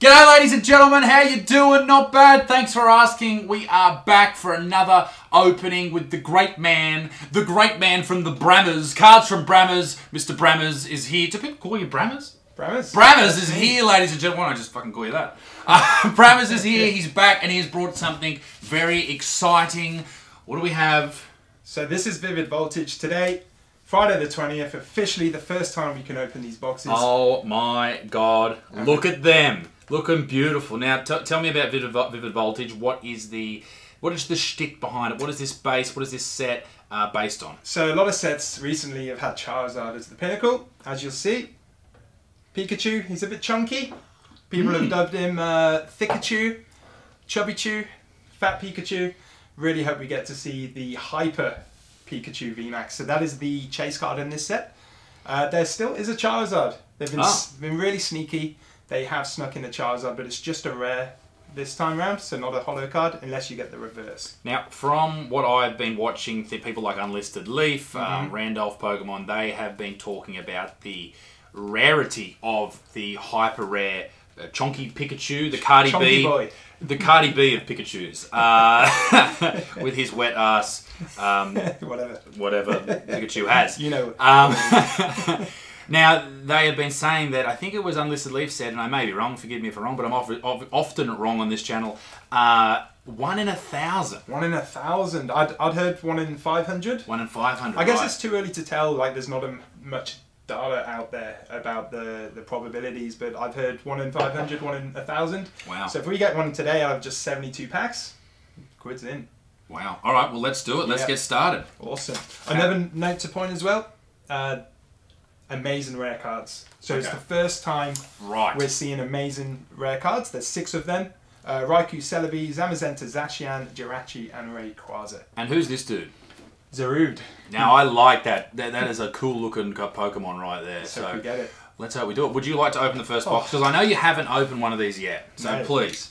G'day ladies and gentlemen, how you doing? Not bad, thanks for asking. We are back for another opening with the great man from the Brammers, Cards from Brammers. Mr. Brammers is here. Do people call you Brammers? Brammers? Brammers is here, ladies and gentlemen. Why don't I just fucking call you that? Brammers is here, he's back, and he has brought something very exciting. What do we have? So this is Vivid Voltage today. Friday the 20th, officially the first time we can open these boxes. Oh my God, look at them. Looking beautiful. Now, tell me about Vivid Voltage. What is the shtick behind it? What is this base? What is this set based on? So a lot of sets recently have had Charizard as the pinnacle, as you'll see. Pikachu, he's a bit chunky. People have dubbed him Thickachu, Chubbychu, Fat Pikachu. Really hope we get to see the Hyper Pikachu VMAX. So that is the chase card in this set. There still is a Charizard. They've been really sneaky. They have snuck in a Charizard, but it's just a rare this time round, so not a holo card, unless you get the reverse. Now, from what I've been watching, people like Unlisted Leaf, Randolph Pokemon, they have been talking about the rarity of the hyper rare chonky Pikachu, the Cardi B. Boy. The Cardi B of Pikachus, with his wet ass, whatever Pikachu has. You know. Now, they have been saying that, I think it was Unlisted Leaf said, and I may be wrong, forgive me if I'm wrong, but I'm often wrong on this channel, 1 in 1,000. 1 in 1,000. I'd heard 1 in 500. 1 in 500, I guess, right. It's too early to tell, like there's not much data out there about the probabilities, but I've heard 1 in 500, 1 in 1,000. Wow. So if we get one today out of just 72 packs, quid's in. Wow. All right, well, let's do it. Let's get started. Awesome. Another note to point as well, amazing rare cards. So it's the first time we're seeing amazing rare cards. There's 6 of them. Raikou, Celebi, Zamazenta, Zacian, Jirachi, and Rayquaza. And who's this dude? Zarude. Now, I like that. That is a cool-looking Pokemon right there. Let's hope we get it. Let's hope we do it. Would you like to open the first box? Because I know you haven't opened one of these yet. So please.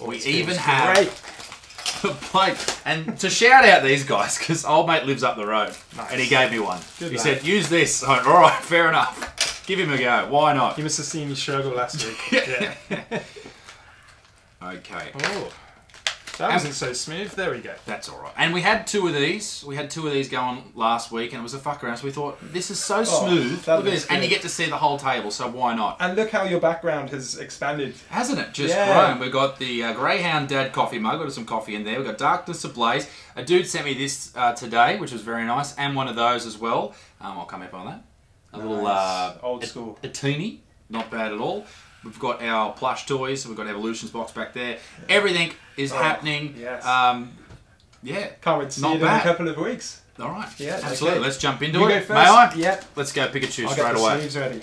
Oh, we even have... Great. Plate. And to shout out these guys, because old mate lives up the road, and he gave me one. He said, use this. I went, all right, fair enough. Give him a go. Why not? You must have seen me struggle last week. Okay. Oh, that wasn't so smooth. There we go. That's all right. And we had 2 of these. We had 2 of these going last week, and it was a fuck around. So we thought, this is so smooth. Look at this. Good. And you get to see the whole table, so why not? And look how your background has expanded. Hasn't it? Just grown. We've got the Greyhound Dad coffee mug. We've got some coffee in there. We've got Darkness Ablaze. A dude sent me this today, which was very nice, and one of those as well. I'll come up on that. A little... old school. A teeny. Not bad at all. We've got our plush toys. We've got Evolutions box back there. Everything is happening. Yes. Yeah. Can't wait to see it in a couple of weeks. All right. Yeah. Absolutely. Okay. Let's jump into it. Go first. May I? Yep. Let's go Pikachu straight away. Sleeves ready.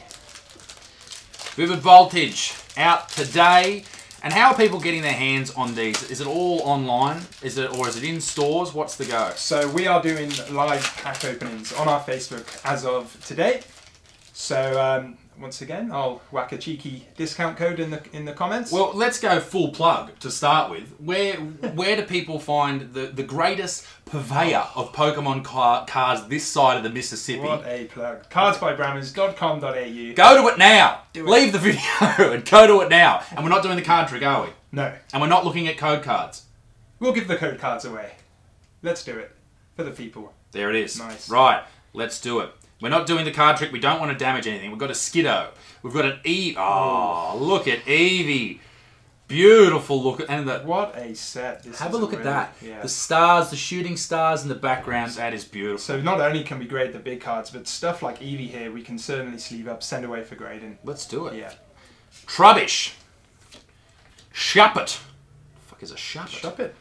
Vivid Voltage out today. And how are people getting their hands on these? Is it all online? Is it, or is it in stores? What's the go? So we are doing live pack openings on our Facebook as of today. So. Once again, I'll whack a cheeky discount code in the comments. Well, let's go full plug to start with. Where do people find the greatest purveyor of Pokemon cards this side of the Mississippi? What a plug. Cardsbybrammers.com.au. Go to it now. Leave the video and go to it now. And we're not doing the card trick, are we? No. And we're not looking at code cards. We'll give the code cards away. Let's do it. For the people. There it is. Nice. Right. Let's do it. We're not doing the card trick. We don't want to damage anything. We've got a Skiddo. We've got an Eevee. Oh, look at Eevee. Beautiful look. And what a set. This have a look at that. Yeah. The stars, the shooting stars in the background. That is beautiful. So not only can we grade the big cards, but stuff like Eevee here, we can certainly sleeve up, send away for grading. Let's do it. Yeah. Trubbish. Shuppet. The fuck is a Shuppet? Shuppet.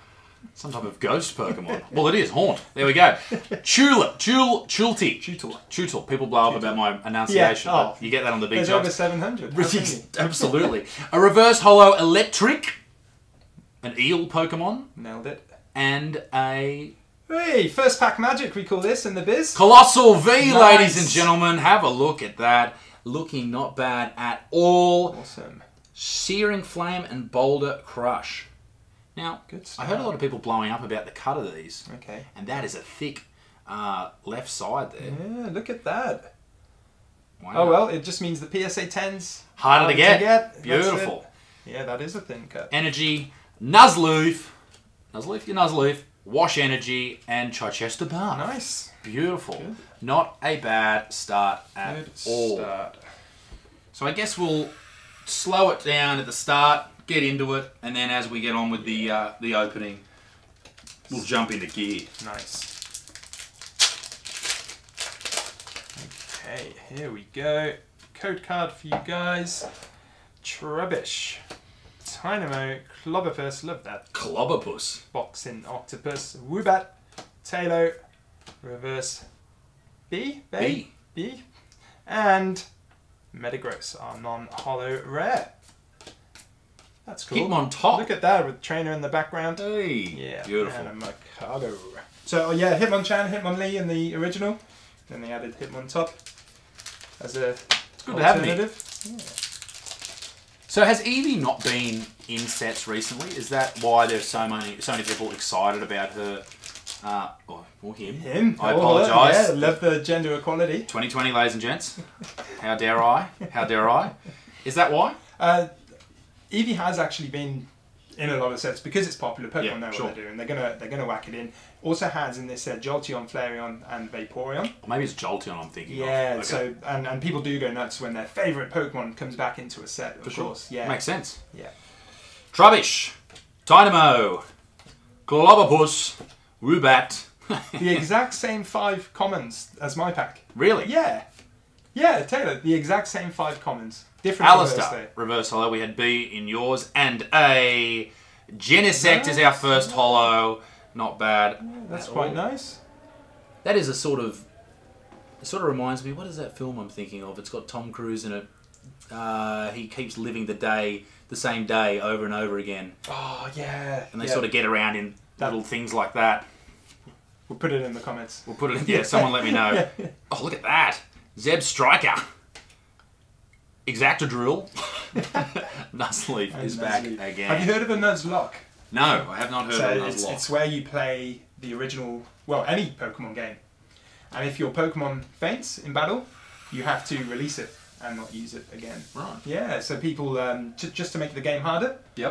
Some type of ghost Pokemon. Well, it is. Haunt. There we go. Tulip. Chutel. People blow up about my enunciation. Yeah. Oh. You get that on the big job. There's over 700. Absolutely. A reverse holo electric. An eel Pokemon. Nailed it. And a... Hey, first pack magic we call this in the biz. Colossal V, ladies and gentlemen. Have a look at that. Looking not bad at all. Awesome. Searing Flame and Boulder Crush. Now, I heard a lot of people blowing up about the cut of these. Okay. And that is a thick left side there. Yeah, look at that. Wow. Oh well, it just means the PSA 10's harder to get. Beautiful. Yeah, that is a thin cut. Energy, Nuzlocke. Nuzlocke, your Nuzlocke. Wash Energy and Chichester Bath. Nice. Beautiful. Good. Not a bad start at all. So I guess we'll slow it down at the start, get into it, and then as we get on with the opening, we'll jump into gear. Nice. Okay, here we go. Code card for you guys. Trubbish. Tynamo, Clobopus, love that. Clobopus. Boxing Octopus, Woobat, Talo, Reverse B, and Metagross, our non-holo rare. That's cool. Keep them on top. Look at that with Trainer in the background. Hey, yeah, beautiful. And a Mercado. So yeah, Hitmonchan, Hitmonlee in the original. Then they added Hitmontop as a alternative. Yeah. So has Eevee not been in sets recently? Is that why there's so many people excited about her, or him? I apologise. Yeah, love the gender equality. 2020, ladies and gents. How dare I? How dare I? Is that why? Eevee has actually been in a lot of sets because it's popular. Pokemon know what they're doing. They're gonna whack it in. Also has in this set Jolteon, Flareon, and Vaporeon. Maybe it's Jolteon I'm thinking of. Yeah. Okay. So and people do go nuts when their favourite Pokemon comes back into a set. Of course. Yeah. Makes sense. Yeah. Trubbish, Dynamo, Globopus, Woobat. The exact same 5 commons as my pack. Really? Yeah. Yeah, Taylor. The exact same 5 commons. Different Alistair, reverse holo. We had B in yours, and a Genesect is our first holo. Not bad. Yeah, that's quite nice. That is a sort of. It sort of reminds me. What is that film I'm thinking of? It's got Tom Cruise in it. He keeps living the same day, over and over again. Oh yeah. And they sort of get around in little things like that. We'll put it in the comments. We'll put it in. Yeah, someone let me know. Oh, look at that, Zeb Striker. Exactadrill. Nuzleaf is back again. Have you heard of a Nuzlocke? No, I have not heard of a Nuzlocke. It's where you play the original, well, any Pokemon game. And if your Pokemon faints in battle, you have to release it and not use it again. Right. Yeah, so people, just to make the game harder, yeah,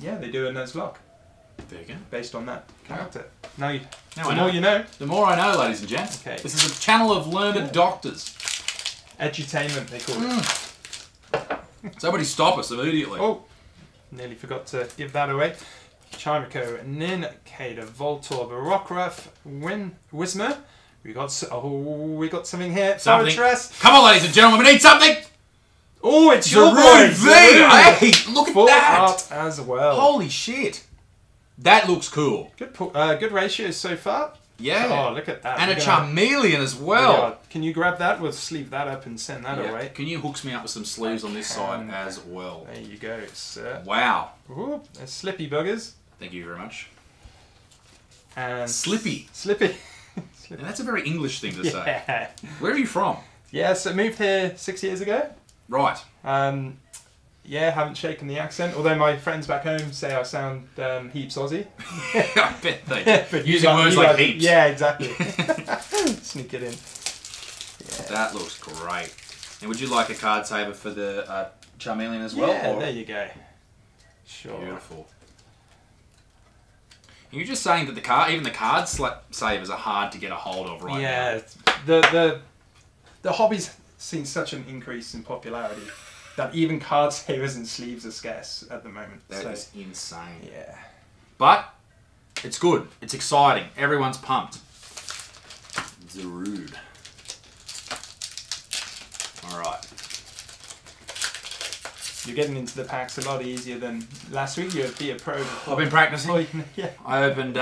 they do a Nuzlocke. There you go. Based on that character. Now the more you know. The more I know, ladies and gents. Okay. This is a channel of learned doctors. Edutainment, they call it. Somebody stop us immediately. Oh, nearly forgot to give that away. Chimaco, Nincada, Voltorb, Rockruff, Whismur. We got something here. Something. Come on, ladies and gentlemen, we need something. Oh, it's Zarude V. Hey, look at that. Full art as well. Holy shit. That looks cool. Good ratios so far. Yeah. Oh, look at that. And a Charmeleon as well. Can you grab that? We'll sleeve that up and send that away. Can you hook me up with some sleeves on this side as well? There you go, sir. Wow. Ooh, there's Slippy buggers. Thank you very much. And Slippy. Slippy. Slippy. That's a very English thing to say. Where are you from? Yeah, so moved here 6 years ago. Right. Yeah, haven't shaken the accent. Although my friends back home say I sound heaps Aussie. I bet they do. Using words like heaps. Yeah, exactly. Sneak it in. Yeah. That looks great. And would you like a card saver for the Charmeleon as well? Yeah, there you go. Sure. Beautiful. You're just saying that even the card savers are hard to get a hold of right now. Yeah, the hobby's seen such an increase in popularity that even card savers and sleeves are scarce at the moment. That is insane. Yeah. But it's good. It's exciting. Everyone's pumped. Zarude. Alright. You're getting into the packs a lot easier than last week. You'd be a pro before. I've been practicing. Yeah. I opened,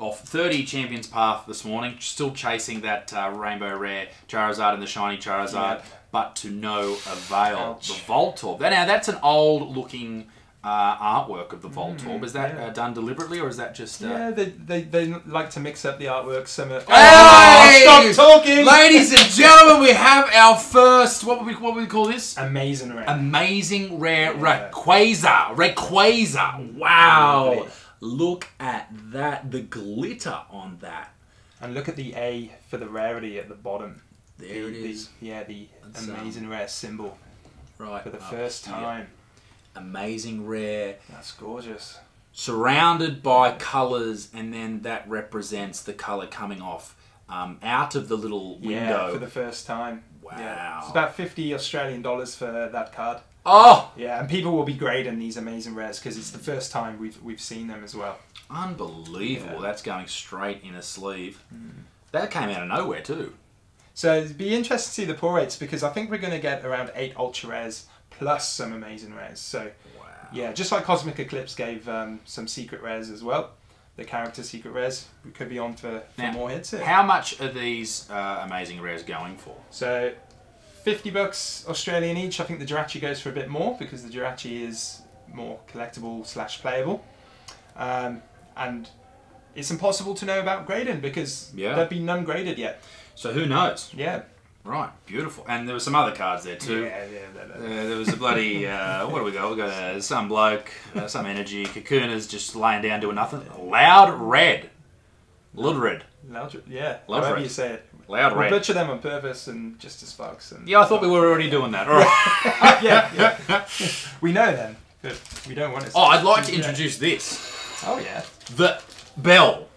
30 Champions Path this morning. Still chasing that Rainbow Rare Charizard and the Shiny Charizard. Yep. But to no avail. Ouch. The Voltorb. Now, that's an old-looking artwork of the Voltorb. Is that done deliberately, or is that just... Yeah, they like to mix up the artwork. Hey! Stop talking! Ladies and gentlemen, we have our first... What would we call this? Amazing Rare. Amazing Rare Rayquaza. Rayquaza. Wow. Look at that. The glitter on that. And look at the A for the rarity at the bottom. There it is. The amazing rare symbol. Right. For the first time. Yeah. Amazing rare. That's gorgeous. Surrounded by colours, and then that represents the colour coming off out of the little window. Yeah, for the first time. Wow. Yeah. It's about $50 Australian for that card. Oh! Yeah, and people will be grading these amazing rares because it's the first time we've seen them as well. Unbelievable. Yeah. That's going straight in a sleeve. Mm. That came out of nowhere too. So it'd be interesting to see the pull rates, because I think we're going to get around 8 ultra rares plus some amazing rares. So wow. Yeah, just like Cosmic Eclipse gave some secret rares as well. The character secret rares. We could be on for more hits here. How much are these amazing rares going for? So $50 Australian each. I think the Jirachi goes for a bit more because the Jirachi is more collectible / playable. And it's impossible to know about grading because there'd be none graded yet. So who knows? Yeah. Right, beautiful. And there were some other cards there too. Yeah. There was a bloody, what do we got? We got some bloke, some energy. Kakuna's just laying down doing nothing. Loud Red. Ludred. Loud, yeah. Loud However red. You say it. Loud Red. We butcher them on purpose and just as bugs. And yeah, I thought we were already doing that. All right. Yeah. We know them, but we don't want it. Oh, I'd like to introduce this. Oh, yeah. The bell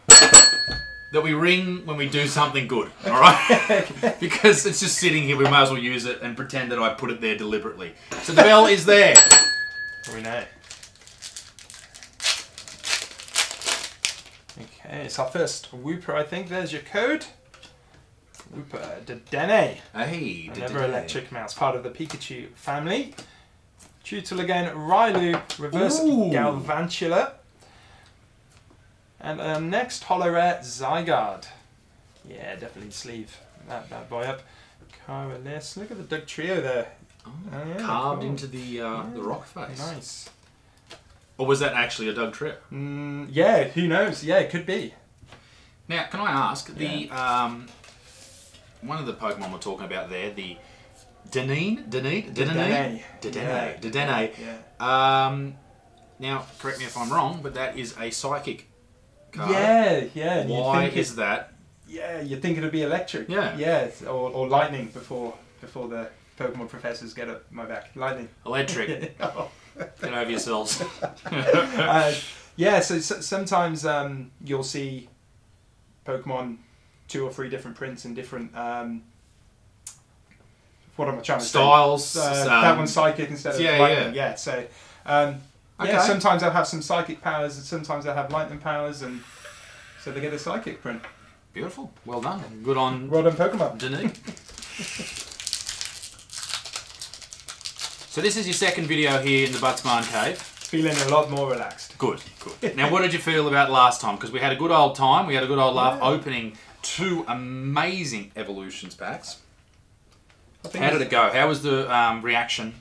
that we ring when we do something good, all right? Because it's just sitting here, we may as well use it and pretend that I put it there deliberately. So the bell is there. We know. Okay, it's our first Wooper, I think. There's your code. Wooper de Dene. Hey, another electric mouse, part of the Pikachu family. Tutel again, Raikou, reverse Galvantula. And next, holo rare, Zygarde. Yeah, definitely sleeve that bad boy up. Kyrillis, look at the Doug Trio there. Oh, yeah, carved into the rock face. Nice. Or was that actually a Doug Trio? Yeah, who knows? Yeah, it could be. Now, can I ask, one of the Pokemon we're talking about there, the Dedenne. Yeah. Now, correct me if I'm wrong, but that is a psychic card. Yeah. Why is that? Yeah, you'd think it would be electric. Yeah, or lightning before the Pokemon professors get up my back. Lightning. Electric. Get over yourselves. Yeah, so sometimes you'll see Pokemon 2 or 3 different prints and different... what am I trying to styles, say? Styles. That one's psychic instead of lightning. Yeah, so... okay. Yeah, sometimes they'll have some psychic powers, and sometimes they'll have lightning powers, and so they get a psychic print. Beautiful. Well done. Good on... Well done, Pokemon. Denise. So this is your second video here in the Thebuttsmarn Cave. Feeling a lot more relaxed. Good. Now, what did you feel about last time? Because we had a good old time, we had a good old laugh opening 2 amazing Evolutions packs. How did it go? How was the reaction?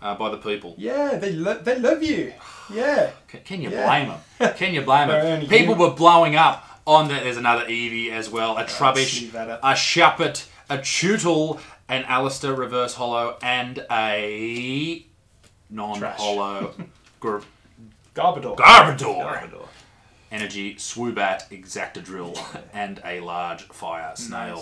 By the people. Yeah, they love you. Yeah. Can you blame them? Can you blame them? People were blowing up on that. There's another Eevee as well, a Trubbish, a Shuppet, a Tootle, an Alistair reverse holo, and a non-holo Garbodor. Energy, Swoobat, Exactadrill, and a large fire snail.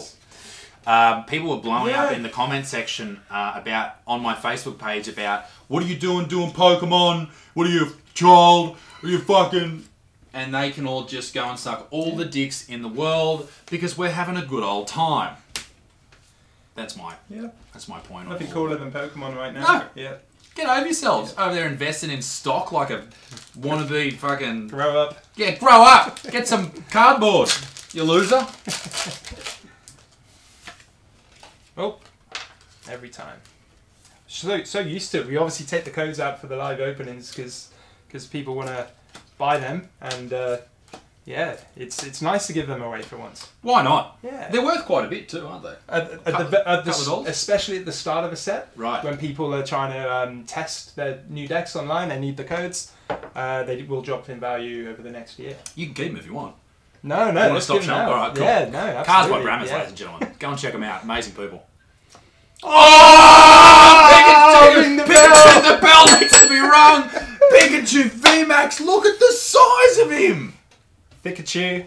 Nice. People were blowing up in the comment section about on my Facebook page about, what are you doing Pokemon? What are you, child? Are you fucking... And they can all just go and suck all the dicks in the world because we're having a good old time. That's my point. Nothing cooler than Pokemon right now. No. Yeah. Get over yourselves. Over there investing in stock like a wannabe fucking... Grow up. Yeah, grow up. Get some cardboard, you loser. Oh, every time. So used to it. We obviously take the codes out for the live openings because people want to buy them, and it's nice to give them away for once. Why not? Yeah, they're worth quite a bit too, aren't they? Especially at the start of a set, right? When people are trying to test their new decks online, they need the codes. They will drop in value over the next year. You can keep them if you want. No. You want to stop showing? All right, cool. Yeah, no, absolutely. Cardsbybrammers, ladies and gentlemen. Go and check them out. Amazing people. Oh! Pikachu! The bell needs to be rung! Pikachu VMAX! Look at the size of him! Thickachu.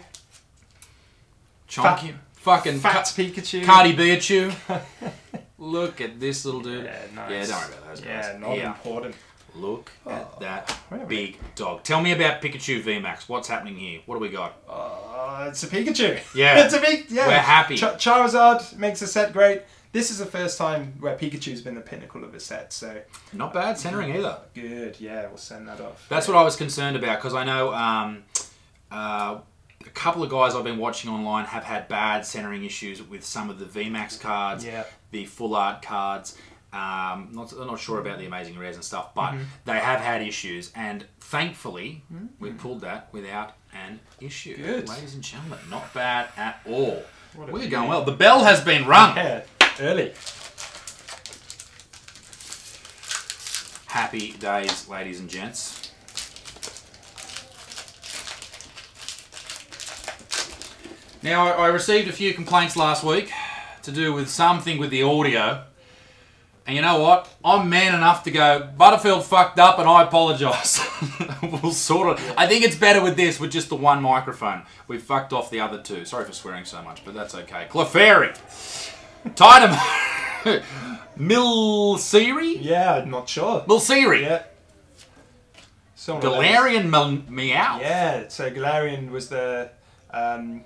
Chonk him. Fucking Fats Pikachu. Cardi Pikachu. Look at this little dude. Yeah, nice. Yeah, don't worry about those guys. Yeah, not important. Look at that big dog. Tell me about Pikachu VMAX. What's happening here? What do we got? It's a Pikachu. Yeah. It's a big, yeah. We're happy. Charizard makes a set great. This is the first time where Pikachu's been the pinnacle of a set, so... Not bad centering either. Good, yeah, we'll send that off. That's what I was concerned about, because I know a couple of guys I've been watching online have had bad centering issues with some of the VMAX cards, the full art cards. I'm not sure about the Amazing Rares and stuff, but they have had issues, and thankfully, we pulled that without an issue. Good. Ladies and gentlemen, not bad at all. We're going well. The bell has been rung. Yeah. Early. Happy days, ladies and gents. Now, I received a few complaints last week to do with something with the audio. And you know what? I'm man enough to go, Butterfield fucked up and I apologise. We'll sort it. I think it's better with this, with just the one microphone. We've fucked off the other two. Sorry for swearing so much, but that's okay. Clefairy. Titan Milsiri? Yeah, I'm not sure. Milsiri? Yeah. Galarian Meowth? Yeah, so Galarian was the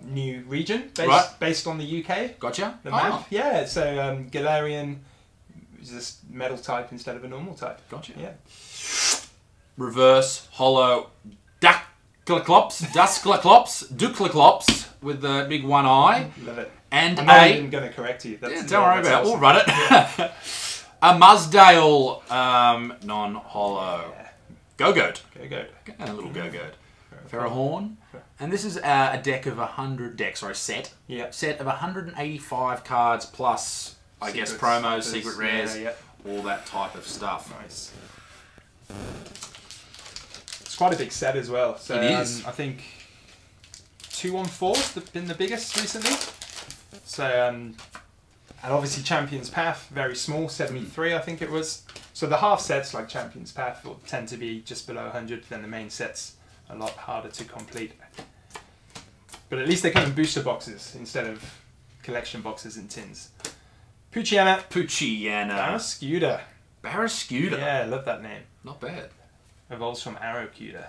new region based on the UK. Gotcha. The map. Yeah, so Galarian is this metal type instead of a normal type. Gotcha. Yeah. Reverse Hollow Dusclaclops with the big one eye. Love it. And I'm not even going to correct you. That's, yeah, don't worry about it. We'll run it. Yeah. A Muzdale non-hollow. Yeah. Go-Goat. Go-Goat. A little Go-Goat. Ferrohorn. And this is a deck of 100... Deck, sorry, set. Yeah. Set of 185 cards plus, I guess, promos, secret rares, all that type of stuff. Nice. It's quite a big set as well. So, it is. I think 214 has been the biggest recently. So, and obviously Champions Path, very small, 73 I think it was. So the half sets like Champions Path will tend to be just below 100, then the main set's a lot harder to complete. But at least they come in booster boxes instead of collection boxes and tins. Poochyena. Poochyena. Barrascuda. Barrascuda. Yeah, I love that name. Not bad. Evolves from Arrocuda. There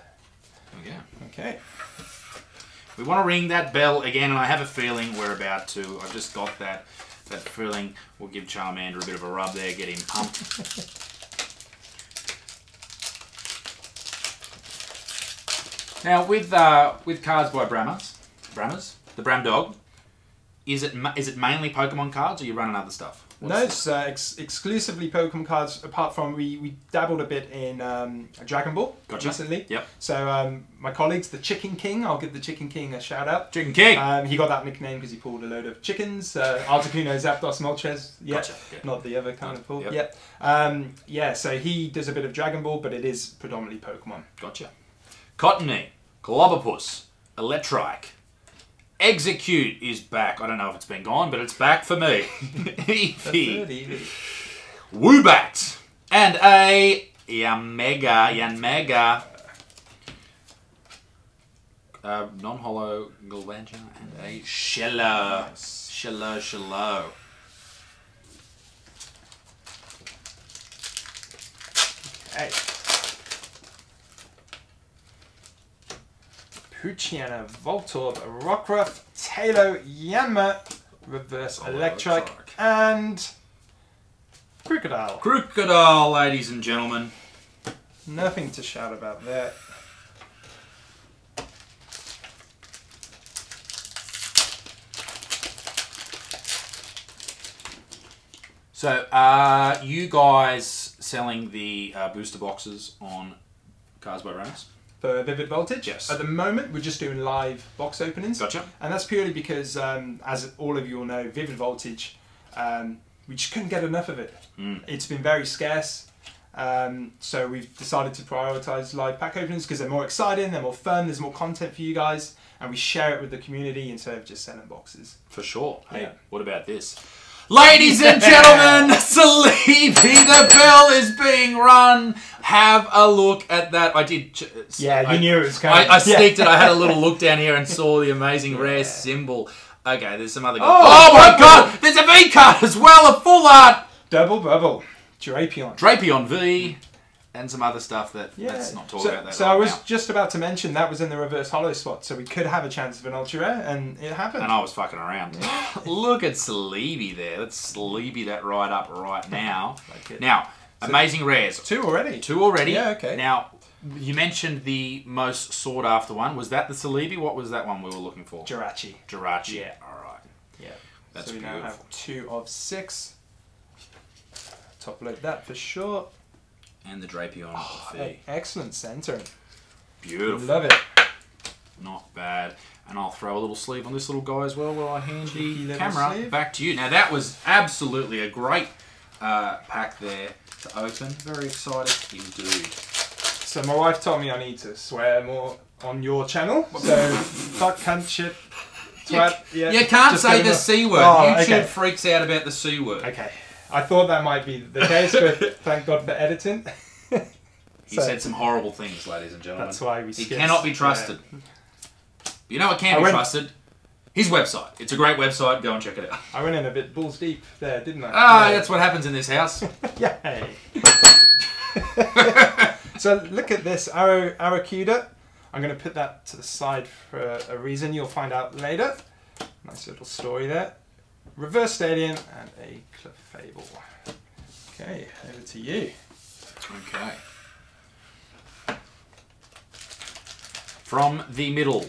we go. Okay. We want to ring that bell again, and I have a feeling we're about to. I've just got that feeling. We'll give Charmander a bit of a rub there, get him pumped. Now, with cards by Brammers, the Bram Dog, is it mainly Pokemon cards, or you running other stuff? No, it's exclusively Pokemon cards, apart from we dabbled a bit in Dragon Ball recently. Yep. So my colleagues, the Chicken King, I'll give the Chicken King a shout out. Chicken King! He got that nickname because he pulled a load of chickens. Articuno, Zapdos, Moltres. Yeah. Gotcha. Okay. Not the other kind of pull. Yep. Yep. Yeah, so he does a bit of Dragon Ball, but it is predominantly Pokemon. Gotcha. Cottony, Clobopus, Electrike. Execute is back. I don't know if it's been gone, but it's back for me. Eevee. Woobat. And a Yanmega. Non-hollow Galvanja and a Shello. Nice. Shello. Okay. Poochyena, Voltorb, Rockruff, Talo, Yanma, Reverse Electric, and Crocodile. Crocodile, ladies and gentlemen. Nothing to shout about there. So, are you guys selling the booster boxes on Cardsbybrammers? For Vivid Voltage? Yes. At the moment, we're just doing live box openings. Gotcha. And that's purely because, as all of you will know, Vivid Voltage, we just couldn't get enough of it. Mm. It's been very scarce. So we've decided to prioritise live pack openings because they're more exciting, they're more fun, there's more content for you guys, and we share it with the community instead of just selling boxes. For sure. Hey, what about this? Ladies and gentlemen, Celebi, the bell is being run. Have a look at that. I did. Yeah, you knew it was coming. I sneaked it. I had a little look down here and saw the Amazing Rare symbol. Okay, there's some other good. Oh my god! There's a V card as well, a full art! Double bubble. Drapion. Drapion V. And some other stuff that let's not talk about that. So I was just about to mention that was in the reverse holo spot, so we could have a chance of an ultra rare, and it happened. And I was fucking around. Look at Celebi there. Let's Celebi that right up right now. Like now, so amazing rares. Two already. Two already. Yeah, okay. Now, you mentioned the most sought after one. Was that the Celebi? What was that one we were looking for? Jirachi. Jirachi. Yeah. All right. Yeah. That's so we beautiful. Now have 2 of 6. Top load that for sure. And the Drapion. Oh, excellent centering. Beautiful. Love it. Not bad. And I'll throw a little sleeve on this little guy as well while I hand the camera back to you. Now that was absolutely a great pack there to open. Very excited indeed. So my wife told me I need to swear more on your channel. So fuck, cunt, shit, twat. Yeah, you can't say the C word. Oh, YouTube freaks out about the C word. Okay. I thought that might be the case, but thank God for editing. He said some horrible things, ladies and gentlemen. That's why we skipped. He cannot be trusted. You know what can be trusted? His website. It's a great website. Go and check it out. I went in a bit balls deep there, didn't I? Ah, yeah. That's what happens in this house. Yay. So look at this. Aracuda. I'm going to put that to the side for a reason you'll find out later. Nice little story there. Reverse Stadium and a Clefable. Okay, over to you. Okay. From the middle.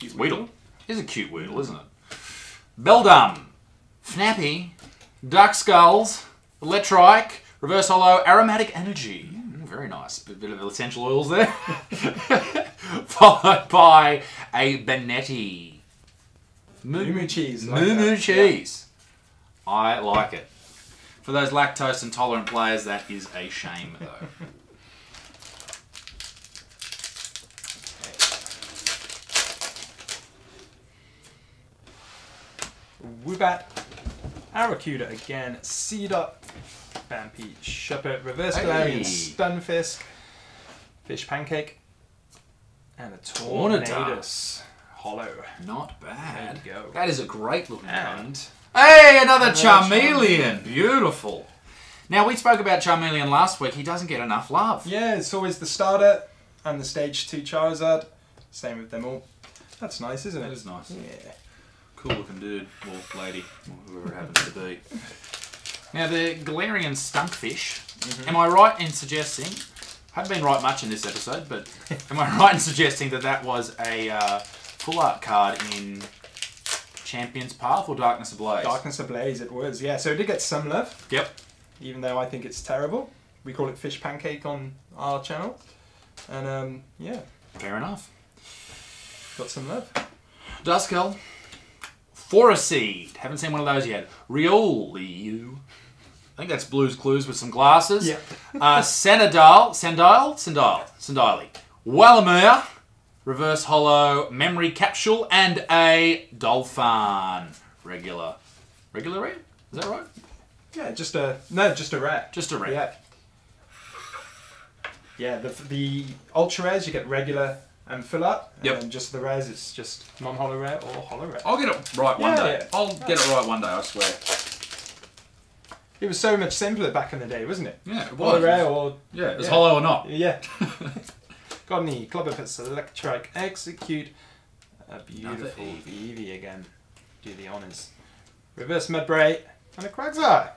Cute Weedle. It is a cute Weedle, isn't it? Beldum. Snappy, Dark Skulls, Electrike, Reverse Holo, Aromatic Energy. Mm, very nice. Bit of essential oils there. Followed by a Benetti. Moo cheese. Moo cheese. Yeah. I like it. For those lactose intolerant players, that is a shame, though. Woobat. Aracuda again, Seedot, Bampi, Shuppert, Reverse Galarian, Stunfisk, Fish Pancake, and a Tornadus. Hollow. Not bad. There you go. That is a great looking card. Hey, another Charmeleon. Beautiful. Now, we spoke about Charmeleon last week. He doesn't get enough love. Yeah, it's always the starter and the Stage 2 Charizard. Same with them all. That's nice, isn't it? That is nice. Yeah. Cool looking dude, or lady, or whoever it happens to be. Now the Galarian Stunkfish, am I right in suggesting, haven't been right much in this episode, but am I right in suggesting that that was a full art card in Champions Path or Darkness Ablaze? Darkness Ablaze it was, yeah. So it did get some love. Yep. Even though I think it's terrible. We call it Fish Pancake on our channel. And yeah. Fair enough. Got some love. Duskull. Forest Seed. Haven't seen one of those yet. Riolu. I think that's Blue's Clues with some glasses. Yeah. Sandile. Walamur. Reverse Holo. Memory Capsule. And a Dolphin. Regular. Regular rare? Is that right? Yeah, just a rare. Just a rare. Yeah. Yeah, the ultra rares, you get regular and fill up, and then just the rares, it's just non-holo rare or holo rare. I'll get it right one day. Yeah. I'll get it right one day, I swear. It was so much simpler back in the day, wasn't it? Yeah, it was. Holo rare or... Yeah, it was holo or not. Yeah. Got any Clobopus, Electrike, Execute. A beautiful Eevee again. Do the honours. Reverse Mudbray and a Quagsire.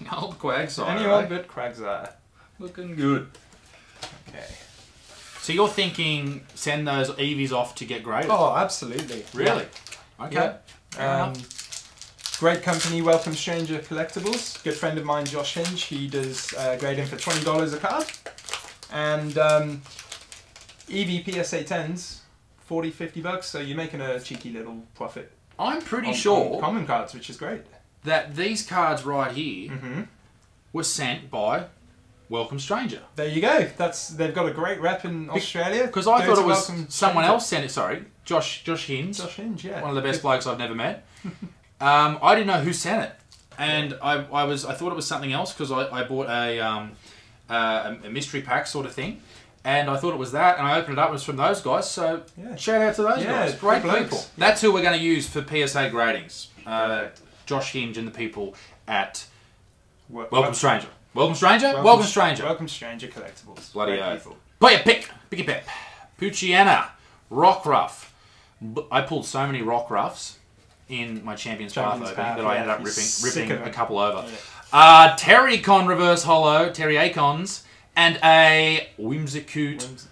The old Quagsire. Anyone but Quagsire. Looking good. Okay. So you're thinking send those Eevees off to get graded? Oh, absolutely. Really? Yeah. Okay. Yeah. Great company, Welcome Stranger Collectibles. Good friend of mine, Josh Hinge. He does grading for $20 a card. And Eevee PSA 10s, 40, 50 bucks. So you're making a cheeky little profit. I'm pretty sure. On common cards, which is great. That these cards right here were sent by Welcome Stranger. There you go. That's they've got a great rep in Australia. Because I thought it was someone else sent it. Sorry, Josh Hinge. Josh Hinge, yeah. One of the best blokes I've never met. I didn't know who sent it, and I thought it was something else because I bought a mystery pack sort of thing, and I thought it was that, and I opened it up and it was from those guys. So shout out to those guys, great people. Yeah. That's who we're going to use for PSA gradings. Josh Hinge and the people at Welcome Stranger Collectibles. Bloody oath. Play a pick. Pick a pep. Poochyena. Rockruff. I pulled so many Rockruffs in my Champions Path opening that I ended up ripping a couple over. Yeah. Terrycon Reverse Holo. Terryacons. And a Whimsicute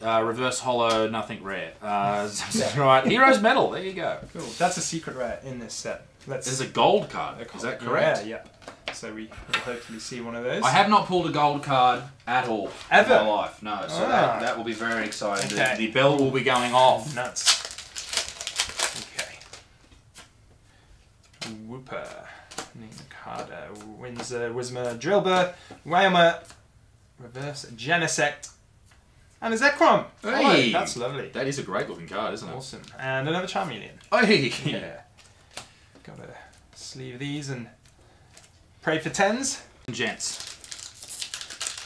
Reverse Holo Nothing Rare. Right. Heroes Medal. There you go. Cool. That's a secret rare in this set. There's a gold card. Is that correct? Yeah. So we will hopefully see one of those. I have not pulled a gold card at all. Ever? In my life, no. So that will be very exciting. Okay. The bell will be going off. Nuts. Okay. Whooper. Ninkada. Windsor. Wisma. Drillbur. Wayama. Reverse. Genesect. And a Zekrom. Hey. Oh, that's lovely. That is a great looking card, isn't it? Awesome. And another Charmeleon. Hey. Yeah. Gotta sleeve these and... Pray for tens. Gents.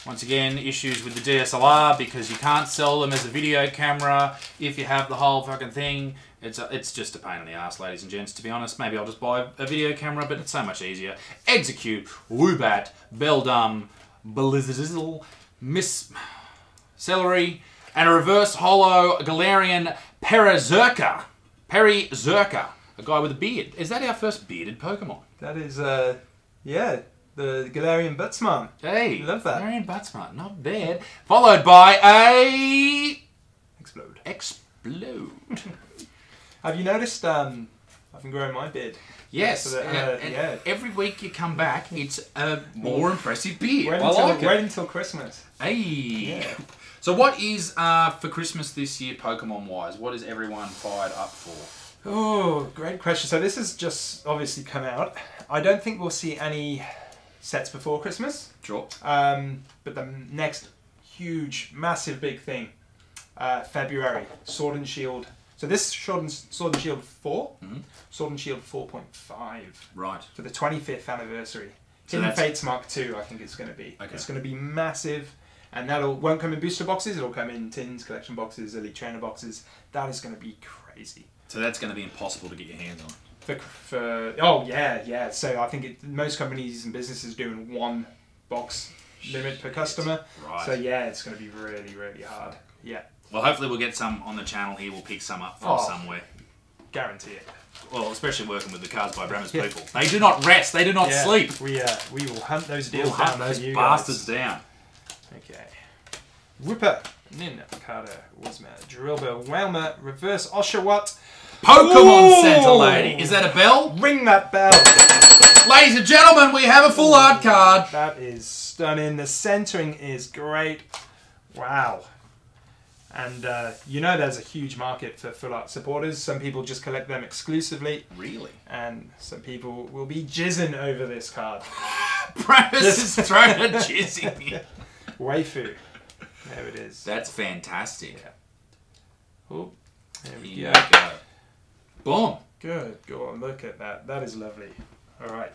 Once again, issues with the DSLR because you can't sell them as a video camera if you have the whole fucking thing. It's just a pain in the ass, ladies and gents, to be honest. Maybe I'll just buy a video camera, but it's so much easier. Execute, Woobat, Beldum, Belizzizzle, Miss Celery, and a reverse holo Galarian Perizerka. Perizerka. A guy with a beard. Is that our first bearded Pokemon? That is, yeah, the Galarian Buttsmarn. Hey, love that. Galarian Buttsmarn, not bad. Followed by a Explode. Have you noticed? I've been growing my beard. Yes. So that, and every week you come back, it's a more impressive beard. Wait until Christmas. Hey. Yeah. So what is for Christmas this year, Pokemon-wise? What is everyone fired up for? Oh, great question. So this has just obviously come out. I don't think we'll see any sets before Christmas. Sure. But the next huge, massive, big thing, February, Sword and Shield. So this Sword and Shield 4, Sword and Shield 4.5. Right. For the 25th anniversary. So in Fates Mark Two, I think it's going to be. Okay. It's going to be massive. And that won't come in booster boxes. It'll come in tins, collection boxes, elite trainer boxes. That is going to be crazy. So that's going to be impossible to get your hands on. Oh yeah. So I think most companies and businesses are doing one box limit per customer. Right. So yeah, it's going to be really, really hard. Yeah. Well, hopefully we'll get some on the channel here. We'll pick some up from somewhere. Guarantee it. Well, especially working with the Cardsbybrammers people. They do not rest. They do not sleep. We will hunt those deals down. We'll hunt those bastards down. Okay. Whooper, Ninkada, Wisma, Drillbur, Whelmer, Reverse Oshawott. Pokemon Center, lady. Is that a bell? Ring that bell. Ladies and gentlemen, we have a full art card. That is stunning. The centering is great. Wow. And you know there's a huge market for full art supporters. Some people just collect them exclusively. Really? And some people will be jizzing over this card. Brammers is throwing a jizzing. Waifu. There it is. That's fantastic. Yeah. Oh, there we go. Boom. Good God, look at that. That is lovely. All right.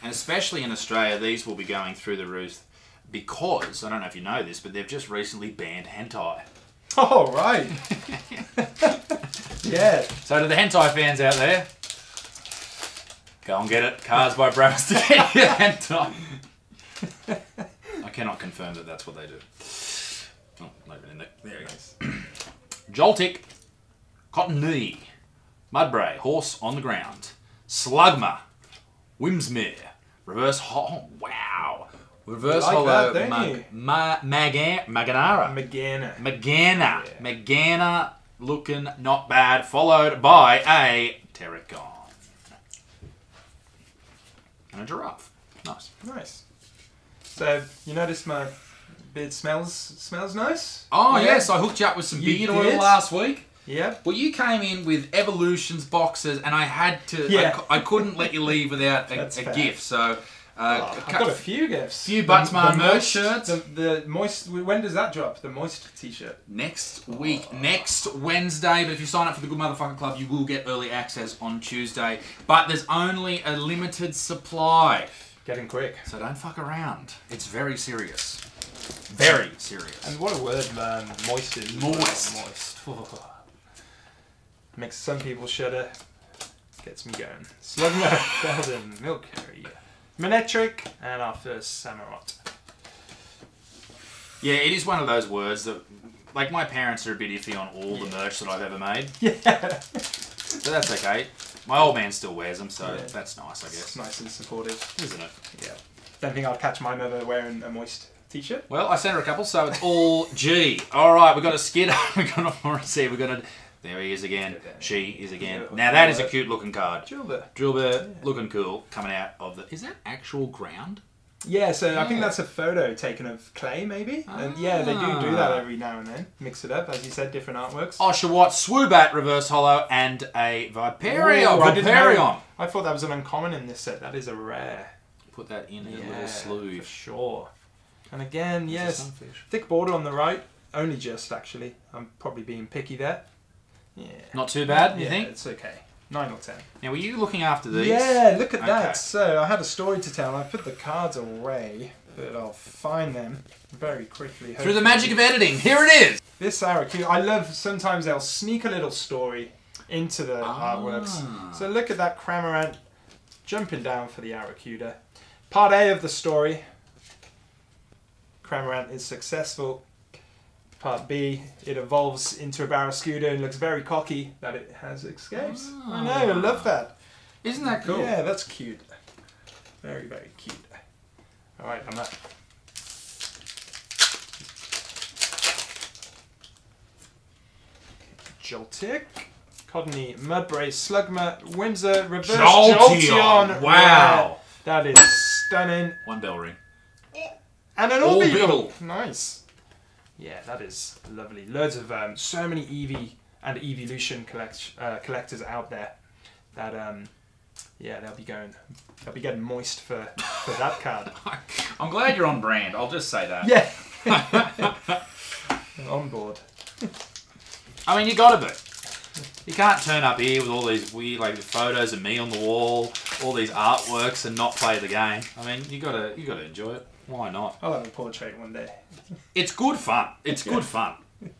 And especially in Australia, these will be going through the roof because, I don't know if you know this, but they've just recently banned hentai. Oh, right. Yeah. So to the hentai fans out there, go and get it. Cardsbybrammers to get your hentai. I cannot confirm that that's what they do. Oh, not even in there. There it goes. Joltik, Cottonee, Mudbray, Horse on the Ground, Slugma, Whimsmere, Reverse Holo. Oh, wow. Reverse Holo Magana, looking not bad, followed by a Terracon. And a giraffe. Nice. Nice. So, you notice my beard smells nice? Oh, yes. I hooked you up with some beard oil last week. Yeah. Well, you came in with Evolutions boxes, and I had to... Yeah. I couldn't let you leave without a gift, so... I've got a few gifts. Few Buttsmarn merch shirts. The moist. When does that drop? The moist T-shirt. Next week, next Wednesday. But if you sign up for the Good Motherfucker Club, you will get early access on Tuesday. But there's only a limited supply. Getting quick. So don't fuck around. It's very serious. Very serious. And what a word, man. Moist. Moist. Moist. Oh. Makes some people shudder. Gets me going. Slugma, Golden, Milk Harry, Manectric, and our first Samurott. Yeah, it is one of those words that, like, my parents are a bit iffy on all the merch that I've ever made. Yeah. But that's okay. My old man still wears them, so that's nice, I guess. It's nice and supportive. Isn't it? Yeah. Don't think I'll catch mine ever wearing a moist T-shirt. Well, I sent her a couple, so it's all G. All right, we've got a Skid. We've got a Morrissey. We've got a... There he is again. She is again. Now that is a cute looking card. Drillbur. Drillbur, looking cool, coming out of the... Is that actual ground? Yeah, so I think that's a photo taken of clay, maybe. And yeah, they do that every now and then. Mix it up, as you said, different artworks. Oshawott, Swoobat, Reverse Hollow, and a Vaporeon. Vaporeon. I thought that was an uncommon in this set. That is a rare. Put that in a little slew. For sure. And again, yes, thick border on the right. Only just, actually. I'm probably being picky there. Yeah. Not too bad, you think? It's okay. 9 or 10. Now, were you looking after these? Yeah, look at that. So, I had a story to tell. I put the cards away, but I'll find them very quickly. Hopefully. Through the magic of editing, here it is! This Aracute, I love, sometimes they'll sneak a little story into the artworks. So, look at that Cramorant jumping down for the Aracuda. Part A of the story, Cramorant is successful. Part B, it evolves into a Barrascuda and looks very cocky that it has escapes. Oh. I know, I love that. Isn't that cool? Yeah, that's cute. Very, very cute. All right, I'm up. Joltik, Codney, Mudbray, Slugma, Windsor, Reverse Jolteon. Wow. That is stunning. One bell ring. And an Orbeetle. Nice. Yeah, that is lovely. Loads of so many Eevee and Eeveelution collectors out there that yeah, they'll be getting moist for that card. I'm glad you're on brand. I'll just say that. Yeah, on board. I mean, you gotta be. You can't turn up here with all these weird photos of me on the wall, all these artworks, and not play the game. I mean, you gotta enjoy it. Why not? I'll have a portrait one day. It's good fun. It's good fun.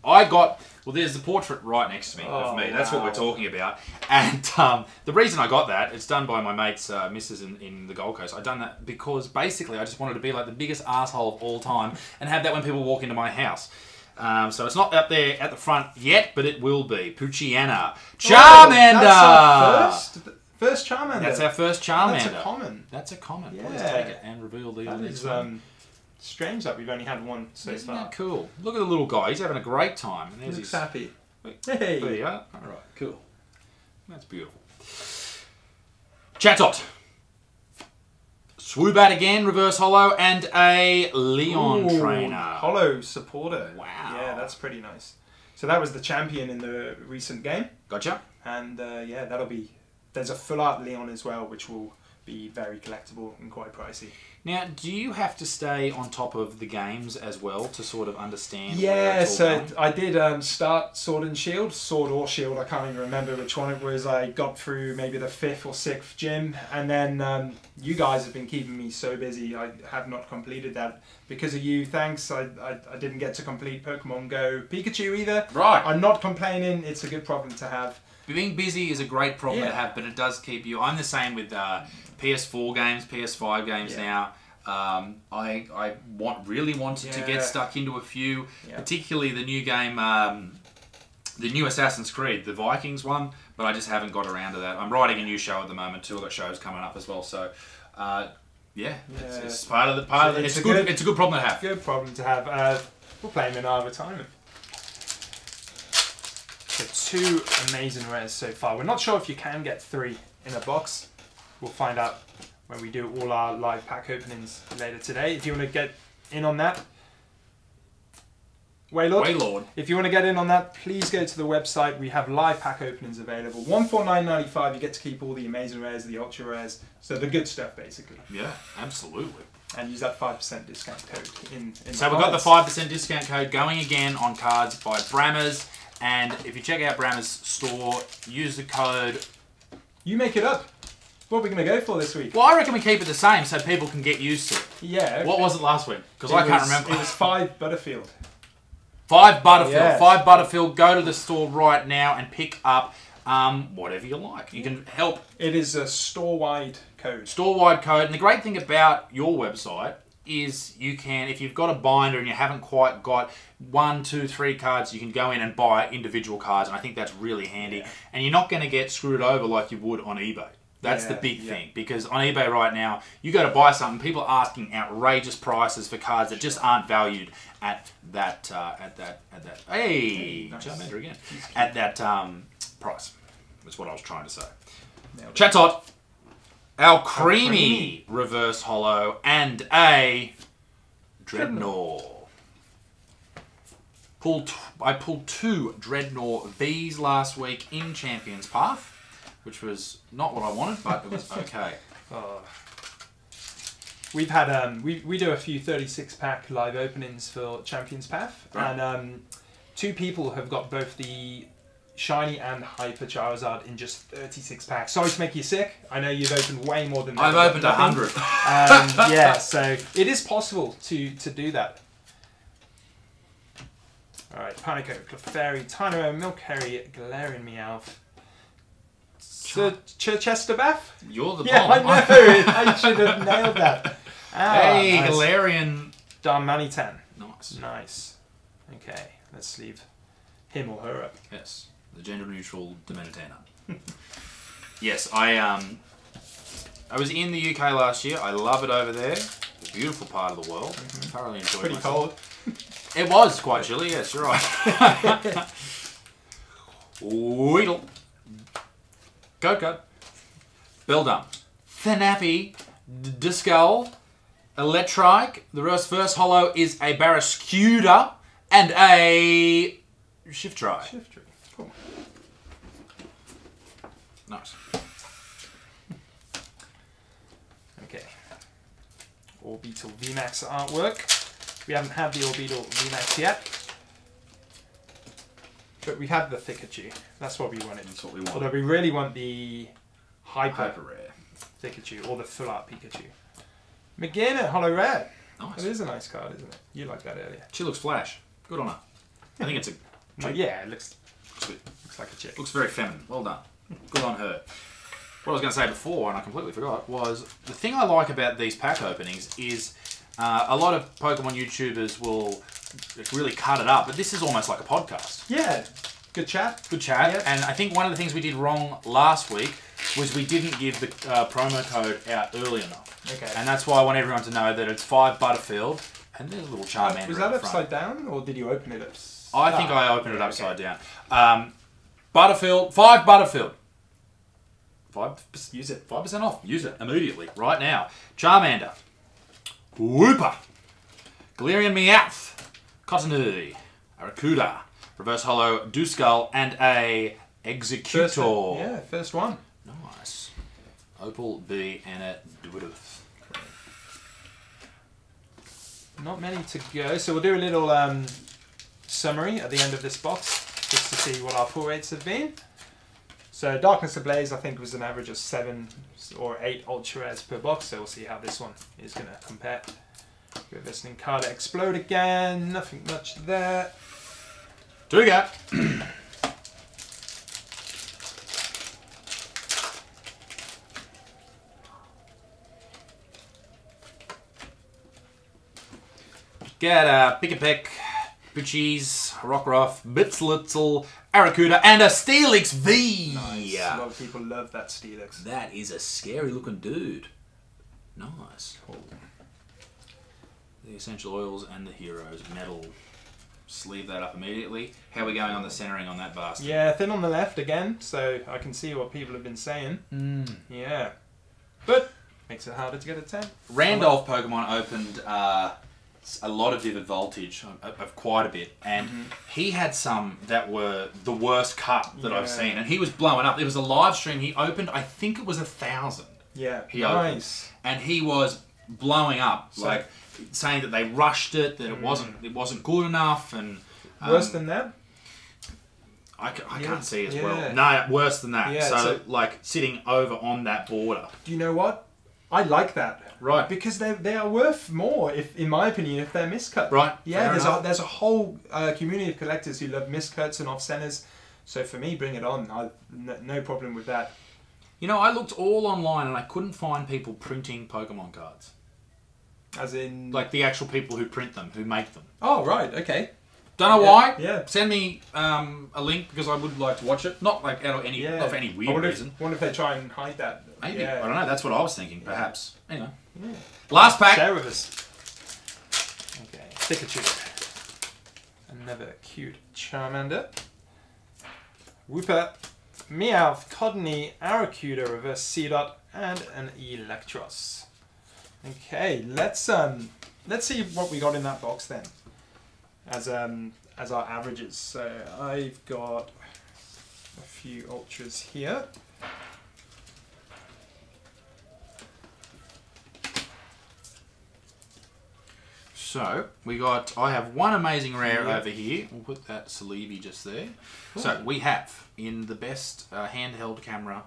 I got... Well, there's the portrait right next to me of me. That's what we're talking about. And the reason I got that, it's done by my mate's missus in the Gold Coast. I done that because basically I just wanted to be like the biggest asshole of all time and have that when people walk into my house. So it's not up there at the front yet, but it will be. Poochyena. Charmander! Oh, that's our first Charmander. That's our first Charmander. That's a common. That's a common. Yeah. Let's take it and reveal the next one. Strange that we've only had one so far. Isn't that cool? Look at the little guy. He's having a great time. And he looks happy. Hey. There you are. All right. Cool. That's beautiful. Chatot. Swoobat again, Reverse Hollow, and a Leon Trainer. Hollow supporter. Wow. Yeah, that's pretty nice. So that was the champion in the recent game. Gotcha. And yeah, that'll be... There's a full art Leon as well, which will be very collectible and quite pricey. Now, do you have to stay on top of the games as well to sort of understand? Yeah, so going? I did start Sword and Shield, I can't even remember which one it was. I got through maybe the 5th or 6th gym, and then you guys have been keeping me so busy. I have not completed that. Because of you, thanks, I didn't get to complete Pokemon Go Pikachu either. Right. I'm not complaining, it's a good problem to have. Being busy is a great problem to have, but it does keep you... I'm the same with PS4 games, PS5 games now. I really wanted to get stuck into a few, particularly the new game, the new Assassin's Creed, the Vikings one, but I just haven't got around to that. I'm writing a new show at the moment too. I've got shows coming up as well, so... It's part of the... It's a good problem to have. Good problem to have. We'll play them in our retirement. So 2 amazing rares so far. We're not sure if you can get 3 in a box. We'll find out when we do all our live pack openings later today. If you want to get in on that, Waylord. Waylord. If you want to get in on that, please go to the website. We have live pack openings available. $149.95. You get to keep all the amazing rares, the ultra rares, so the good stuff basically. Yeah, absolutely. And use that 5% discount code in so we've got the 5% discount code going again on Cards by Brammers. And if you check out Brammers' store, use the code. You make it up. What are we going to go for this week? Well, I reckon we keep it the same so people can get used to it. Yeah. Okay. What was it last week? Because I can't remember. It was 5 Butterfield. 5 Butterfield. Yes. 5 Butterfield. Go to the store right now and pick up whatever you like. You can help. It is a store-wide code. Store-wide code. And the great thing about your website is you can, if you've got a binder and you haven't quite got 1, 2, 3 cards, you can go in and buy individual cards. And I think that's really handy. Yeah. And you're not going to get screwed over like you would on eBay. That's the big thing, because on eBay right now, you go to buy something, people are asking outrageous prices for cards that just aren't valued at that. Hey, nice. Charmander again. At that price. That's what I was trying to say. Chatot, our creamy reverse holo and a Dreadnought. I pulled 2 Dreadnought Vs last week in Champions Path, which was not what I wanted, but it was okay. We've had we do a few 36-pack live openings for Champions Path, right. And 2 people have got both the Shiny and Hyper Charizard in just 36 packs. Sorry to make you sick. I know you've opened way more than I've opened 100. Yeah, so it is possible to do that. All right, Panico, Clefairy, Tynamo, Milkary, Galarian Meowth. So, Chichester Bath? You're the bomb. I know. I should have nailed that. Ah, hey, nice. Galarian. Darmanitan. Nice. Nice. Okay, let's leave him or her up. Yes, the gender-neutral Darmanitan. Yes, I was in the UK last year. I love it over there. It's a beautiful part of the world. Mm-hmm. Thoroughly enjoyed it. Pretty myself. Cold. It was quite chilly. Yes, you're right. Weedle. Go. Beldum. Thanappy. Discal. Electrike. The first holo is a Barrascuda and a Shiftry. Shiftry. Cool. Nice. Okay. Orbeetle VMAX artwork. We haven't had the Orbeetle VMAX yet. But we had the Thickachu. That's what we wanted. That's what we want. Although we really want the Hyper Rare Thickachu or the Full Art Pikachu. Magana Holo Rare. Nice. It is a nice card, isn't it? You liked that earlier. She looks flash. Good on her. I think it's a. Well, yeah, it looks like a chick. Looks very feminine. Well done. Good on her. What I was going to say before, and I completely forgot, was the thing I like about these pack openings is a lot of Pokemon YouTubers will. It's really cut it up, but this is almost like a podcast. Yeah, good chat. Good chat, yeah. And I think one of the things we did wrong last week was we didn't give the promo code out early enough. Okay. And that's why I want everyone to know that it's 5 Butterfield, and there's a little Charmander. Was that upside down, or did you open it upside down? I think I opened it upside down. Butterfield, 5 Butterfield. 5%, use it. 5% off. Use it immediately, right now. Charmander. Wooper. Galarian Meowth. Cotonui, Aracuda, Reverse Holo, Duskull, and a Executor. First one. Nice. Opal B and a Dwidoof. Not many to go, so we'll do a little summary at the end of this box just to see what our pull rates have been. So Darkness Ablaze, I think, was an average of 7 or 8 Ultra Rares per box, so we'll see how this one is going to compare. We're listening. Card Explode again. Nothing much there. Duga. Get a Pick-a-Peck, Puchis, Rockruff, Bitslitzel, Aracuda, and a Steelix V. Nice. A lot of people love that Steelix. That is a scary looking dude. Nice. Cool. The essential oils and the heroes metal. Sleeve that up immediately. How are we going on the centering on that bastard? Yeah, thin on the left again, so I can see what people have been saying. Mm. Yeah. But makes it harder to get a 10. Randolph Pokemon opened a lot of Vivid Voltage, of quite a bit, and he had some that were the worst cut that I've seen, and he was blowing up. It was a live stream he opened, I think it was 1,000. Yeah, he opened, and he was blowing up, so, like saying that they rushed it, that it wasn't good enough, and worse than that. I can't see as well. No, worse than that. Yeah, so like sitting over on that border. Do you know what? I like that. Right. Because they are worth more, if in my opinion, if they're miscut. Right. Yeah. There's a whole community of collectors who love miscuts and off centers. So for me, bring it on. No problem with that. You know, I looked all online and I couldn't find people printing Pokemon cards. As in, like the actual people who print them, who make them. Oh right. Okay. Don't know why. Yeah. Send me a link because I would like to watch it. Not like out of any weird reason. I wonder if they try and hide that. Maybe. Yeah. I don't know. That's what I was thinking. Perhaps. Yeah. Anyway. Yeah. Last pack. Share with us. Okay. Thickachu. Another cute Charmander. Wooper. Meowth. Codney. Aracuda. Reverse Seedot. And an Electros. Okay. Let's see what we got in that box then. As our averages, so I've got a few ultras here. So we got, I have one amazing rare over here. We'll put that Celebi just there. Cool. So we have in the best handheld camera,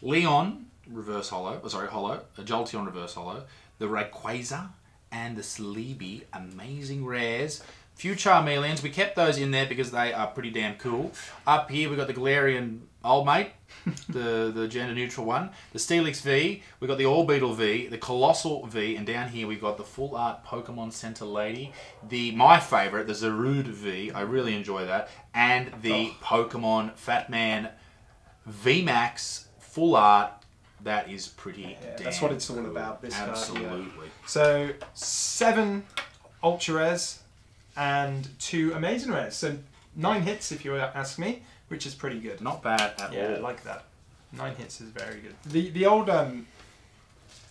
Leon reverse holo. Sorry, holo. A Jolteon reverse holo. The Rayquaza. And the Celebi, amazing rares. Few Charmeleons, we kept those in there because they are pretty damn cool. Up here we got the Galarian old mate, the gender neutral one. The Steelix V, we got the Orbeetle V, the Colossal V, and down here we got the Full Art Pokemon Center Lady. My favorite, the Zarude V, I really enjoy that. And the Pokemon Fat Man VMAX Full Art. That is pretty damn. That's what it's all about, this card. Absolutely. So, 7 ultra rares and 2 amazing rares. So, 9 hits, if you ask me, which is pretty good. Not bad at all. Yeah, I like that. 9 hits is very good. The old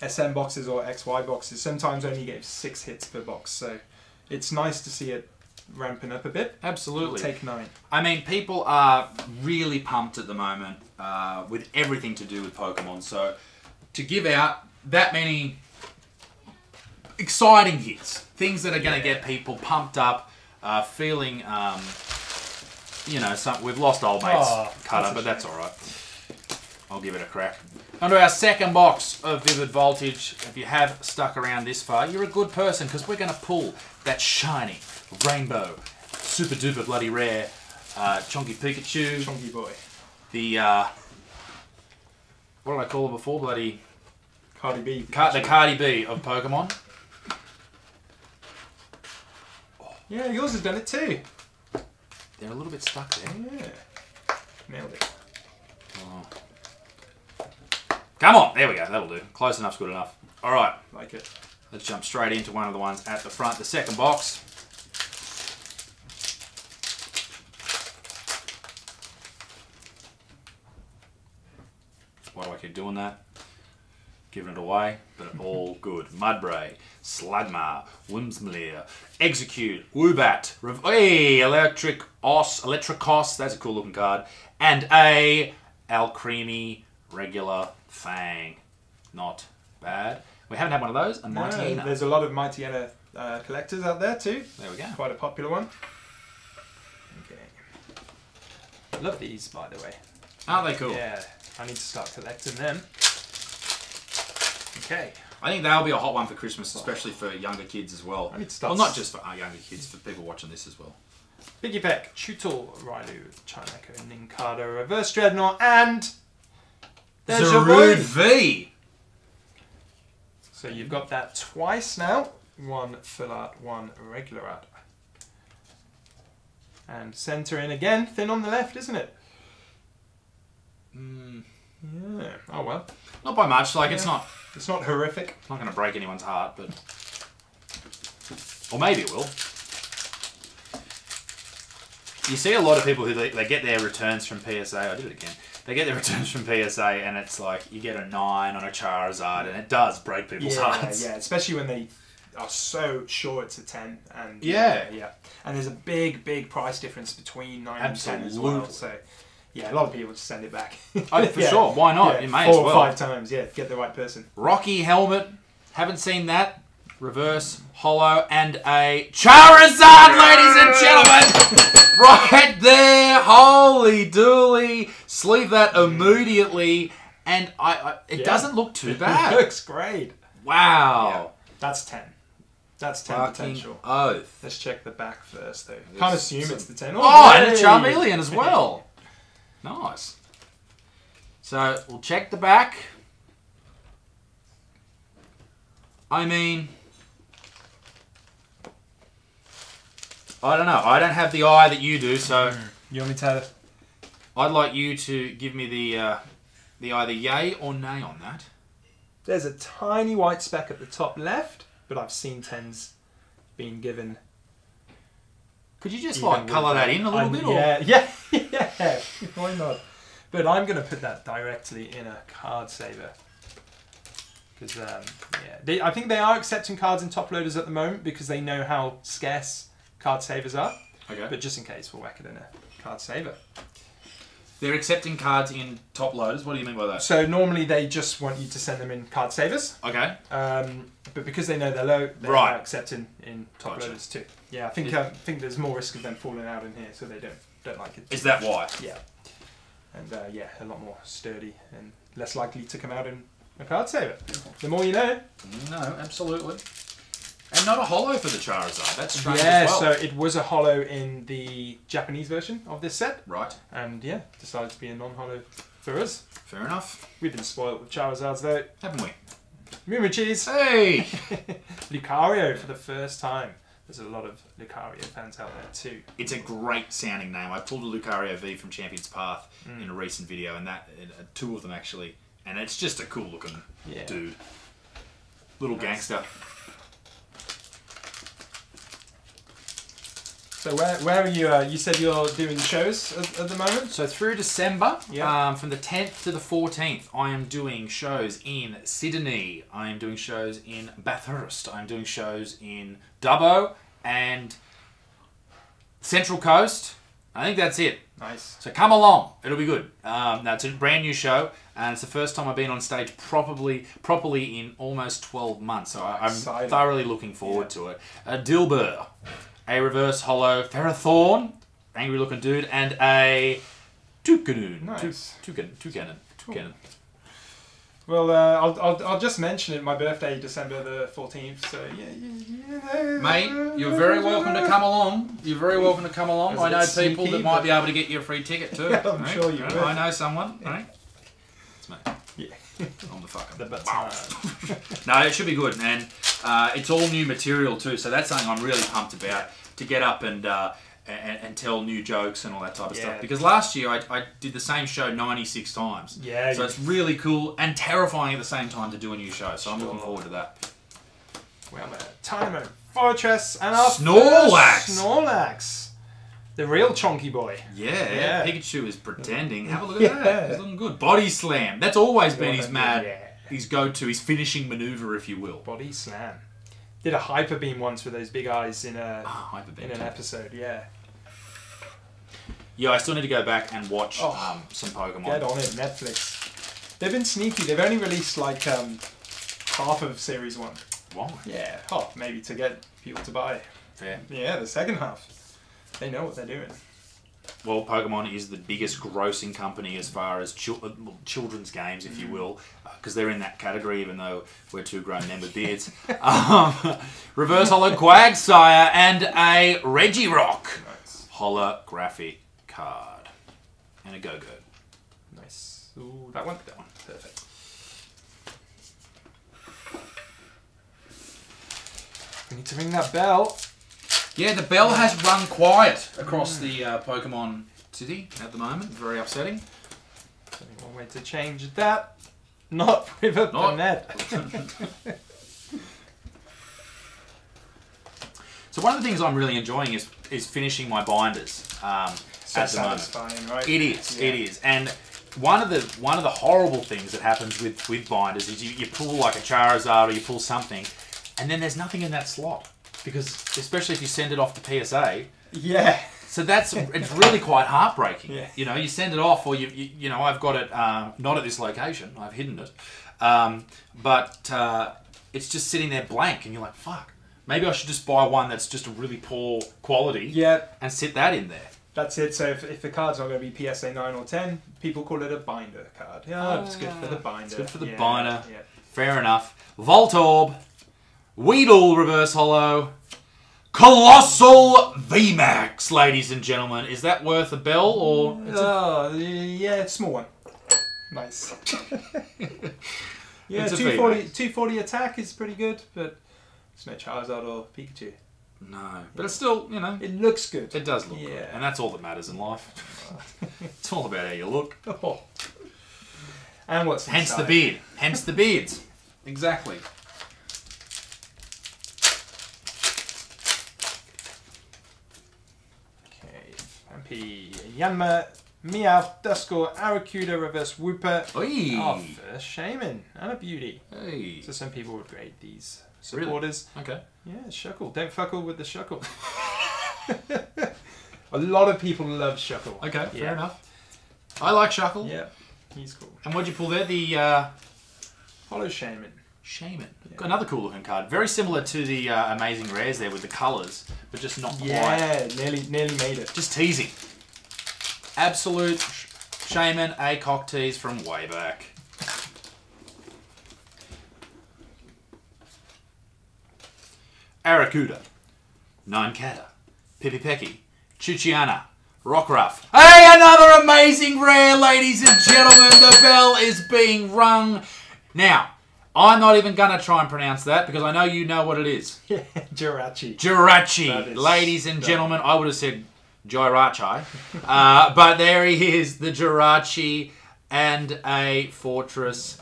SM boxes or XY boxes sometimes only gave 6 hits per box. So, it's nice to see it ramping up a bit. Absolutely. Take 9. I mean, people are really pumped at the moment with everything to do with Pokemon. So, to give out that many exciting hits, things that are going to get people pumped up, feeling, you know, we've lost old mates, Cutter, but that's all right. I'll give it a crack. Onto our second box of Vivid Voltage. If you have stuck around this far, you're a good person because we're going to pull that shiny rainbow, super duper bloody rare, chonky Pikachu. Chonky boy. The, what did I call it before? Bloody... Cardi B. The Cardi B of Pokemon. Oh. Yeah, yours has done it too. They're a little bit stuck there. Yeah. Nailed it. Oh. Come on, there we go, that'll do. Close enough's good enough. Alright. Like it. Let's jump straight into one of the ones at the front, the second box. Why do I keep doing that? Giving it away, but all good. Mudbray, Slugma, Whimsmere, Execute, Woobat, hey, Electricos, that's a cool looking card, and a Alcremie regular Fang. Not bad. We haven't had one of those, and Mightyena. There's a lot of Mightyena collectors out there too. There we go. Quite a popular one. Okay. Love these, by the way. Aren't they cool? Yeah. I need to start collecting them. Okay. I think that'll be a hot one for Christmas, especially for younger kids as well. I need to start. Well, not just for our younger kids, for people watching this as well. Biggie Peck, Chutul, Raikou, Chineko, Ninkado, Reverse Dreadnought, and... there's Zarude V! So you've got that twice now. One full art, one regular art. And centre in again, thin on the left, isn't it? Mm. Yeah. Oh well. Not by much. Like it's not horrific. It's not going to break anyone's heart, but or maybe it will. You see a lot of people who they get their returns from PSA. I did it again. They get their returns from PSA, and it's like you get a 9 on a Charizard, and it does break people's hearts. Yeah, especially when they are so sure it's a 10. And yeah. And there's a big price difference between 9 Absolutely. And 10 as well. So yeah, a lot of people just send it back. Oh, for sure. Why not? Yeah, you may as well. 4 or 5 times, yeah, get the right person. Rocky Helmet. Haven't seen that. Reverse, Holo, and a Charizard, ladies and gentlemen! Right there! Holy dooly! Sleeve that immediately. And it doesn't look too bad. It looks great. Wow. Yeah. That's 10. That's 10 Barking potential. Oath. Let's check the back first, though. Can't assume it's the 10. Oh, and a Charmeleon as well. Nice. So, we'll check the back. I mean, I don't know. I don't have the eye that you do, so... You want me to have it? I'd like you to give me the either yay or nay on that. There's a tiny white speck at the top left, but I've seen 10s being given. Could you just, like, colour that in a little bit? Yeah. Why not? But I'm going to put that directly in a card saver. Because, I think they are accepting cards in top loaders at the moment because they know how scarce card savers are. Okay. But just in case, we'll whack it in a card saver. They're accepting cards in top loaders? What do you mean by that? So normally they just want you to send them in card savers. Okay. But because they know they're low, they are accepting in top loaders too. Yeah, I think there's more risk of them falling out in here, so they don't like it. Is that why? Yeah. And a lot more sturdy and less likely to come out in a card saver. The more you know. No, absolutely. And not a holo for the Charizard. That's strange as well. Yeah, so it was a holo in the Japanese version of this set. Right. And yeah, decided to be a non-holo for us. Fair enough. We've been spoiled with Charizards though. Haven't we? Moomichis. Hey! Lucario for the first time. There's a lot of Lucario fans out there too. It's a great sounding name. I pulled a Lucario V from Champions Path in a recent video, and two of them actually. And it's just a cool looking dude. Little gangster. So where are you? You said you're doing shows at the moment? So through December, from the 10th to the 14th, I am doing shows in Sydney. I am doing shows in Bathurst. I am doing shows in Dubbo and Central Coast. I think that's it. Nice. So come along. It'll be good. It's a brand new show, and it's the first time I've been on stage properly in almost 12 months. So I'm thoroughly looking forward to it. Dilbur, a reverse holo Ferrothorn, angry looking dude, and a Toucannon. Nice. Toucannon. Well, I'll just mention it. My birthday, December the 14th. So yeah. Mate, you're very welcome to come along. You're very welcome to come along. I know people that might be able to get you a free ticket too. Yeah, I'm sure you will. I know someone. Right? It's me. Yeah. I'm the fucking. No, it should be good, man. It's all new material too, so that's something I'm really pumped about to get up and tell new jokes and all that type of stuff. Because last year I did the same show 96 times. Yeah. So it's really cool and terrifying at the same time to do a new show. So I'm looking forward to that. Well, Tynamo Fortress and our Snorlax. The real chonky boy. Yeah. Pikachu is pretending. Have a look at that. He's looking good. Body slam. That's always been his mad. Yeah. His go-to, his finishing maneuver, if you will. Body slam. Did a hyper beam once with those big eyes in an episode, Yeah, I still need to go back and watch some Pokemon. Get on it, Netflix. They've been sneaky. They've only released like half of Series 1. Why? Yeah, maybe to get people to buy. Fair. Yeah, the second half. They know what they're doing. Well, Pokemon is the biggest grossing company as far as children's games, if you will, because they're in that category, even though we're two grown men with beards. Reverse holo Quagsire and a Regirock holographic card. And a Go-Go. Nice. Ooh, that one. Perfect. We need to ring that bell. Yeah, the bell has run quiet across the Pokemon city at the moment. Very upsetting. Only one way to change that. Not River Burnett. So one of the things I'm really enjoying is finishing my binders at the moment. Right? It is. Yeah. It is. And one of the horrible things that happens with binders is you pull like a Charizard or you pull something. and then there's nothing in that slot, because especially if you send it off to PSA. Yeah. So that's, it's really quite heartbreaking. Yeah. You know, you send it off, or you know, I've got it not at this location, I've hidden it, but it's just sitting there blank, and you're like, fuck. Maybe I should just buy one that's just a really poor quality. Yeah. And sit that in there. That's it. So if the card's not going to be PSA 9 or 10, people call it a binder card. Yeah, oh, it's good for the binder. It's good for the binder. Yeah. Fair enough. Voltorb, Weedle Reverse Holo, Colossal VMAX, ladies and gentlemen. Is that worth a bell or? Yeah, it's a small one. Nice. Yeah, 240 attack is pretty good, but it's no Charizard or Pikachu. No, but it's still, you know... It looks good. It does look good. And that's all that matters in life. It's all about how you look. Oh. And what's inside. Hence the beard. Hence the beards. Exactly. Okay. Ampy, Yanma, Meowth, Duskull, Aracuda, Reverse Wooper. Oi! Our first Shaman. And a beauty. Hey. So some people would grade these... supporters. Really? Okay. Yeah, Shuckle. Don't fuckle with the Shuckle. A lot of people love Shuckle. Okay, fair enough. I like Shuckle. Yeah, he's cool. And what'd you pull there? The Hollow Shaman. Shaman. Yeah. Another cool looking card. Very similar to the Amazing Rares there with the colours, but just not quite. Yeah, nearly made it. Just teasing. Absolute Shaman ACOC tease from way back. Aracuda, Nincada, Pipipecky, Chuchiana, Rockruff. Hey, another amazing rare, ladies and gentlemen. The bell is being rung. Now, I'm not even going to try and pronounce that because I know you know what it is. Yeah, Jirachi. Jirachi. Ladies and gentlemen, I would have said Jirachi. But there he is, the Jirachi and a Fortress.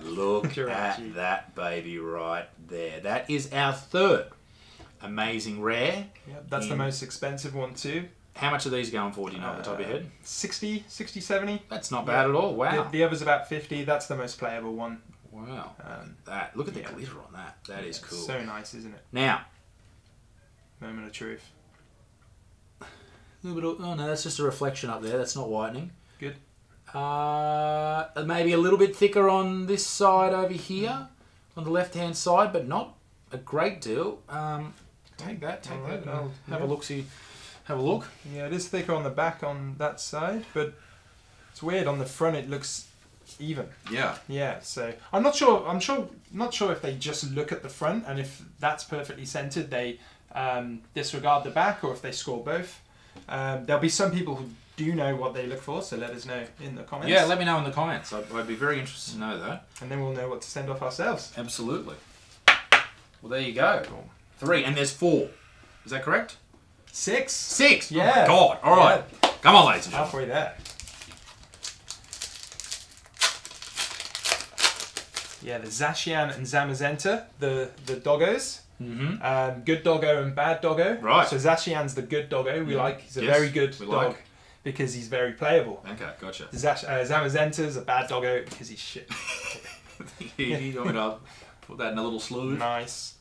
Look at that baby right there. That is our third amazing rare. Yep, that's the most expensive one too. How much are these going for, do you know, off the top of your head? 60, 60, 70. That's not bad at all, wow. The other's about 50, that's the most playable one. Wow, that, look at the glitter on that. That is cool. So nice, isn't it? Now. Moment of truth. Oh no, that's just a reflection up there, that's not whitening. Good. Maybe a little bit thicker on this side over here, on the left-hand side, but not a great deal. Take that, take that, and I'll have a look. See, have a look. Yeah, it is thicker on the back on that side, but it's weird on the front. It looks even. Yeah. Yeah. So I'm not sure. I'm not sure if they just look at the front and if that's perfectly centered, they disregard the back, or if they score both. There'll be some people who do know what they look for, so let us know in the comments. Yeah, let me know in the comments. I'd be very interested to know that. And then we'll know what to send off ourselves. Absolutely. Well, there you go. Cool. 3, and there's 4. Is that correct? 6. 6? Yeah. Oh my God. All right. Yeah. Come on, ladies and gentlemen. Halfway there. Yeah, the Zacian and Zamazenta, the doggos. Mm-hmm. Good doggo and bad doggo. Right. So Zacian's the good doggo. We like. He's a very good dog because he's very playable. Okay, gotcha. Zamazenta's a bad doggo because he's shit. He got it up. Put that in a little slew. Nice.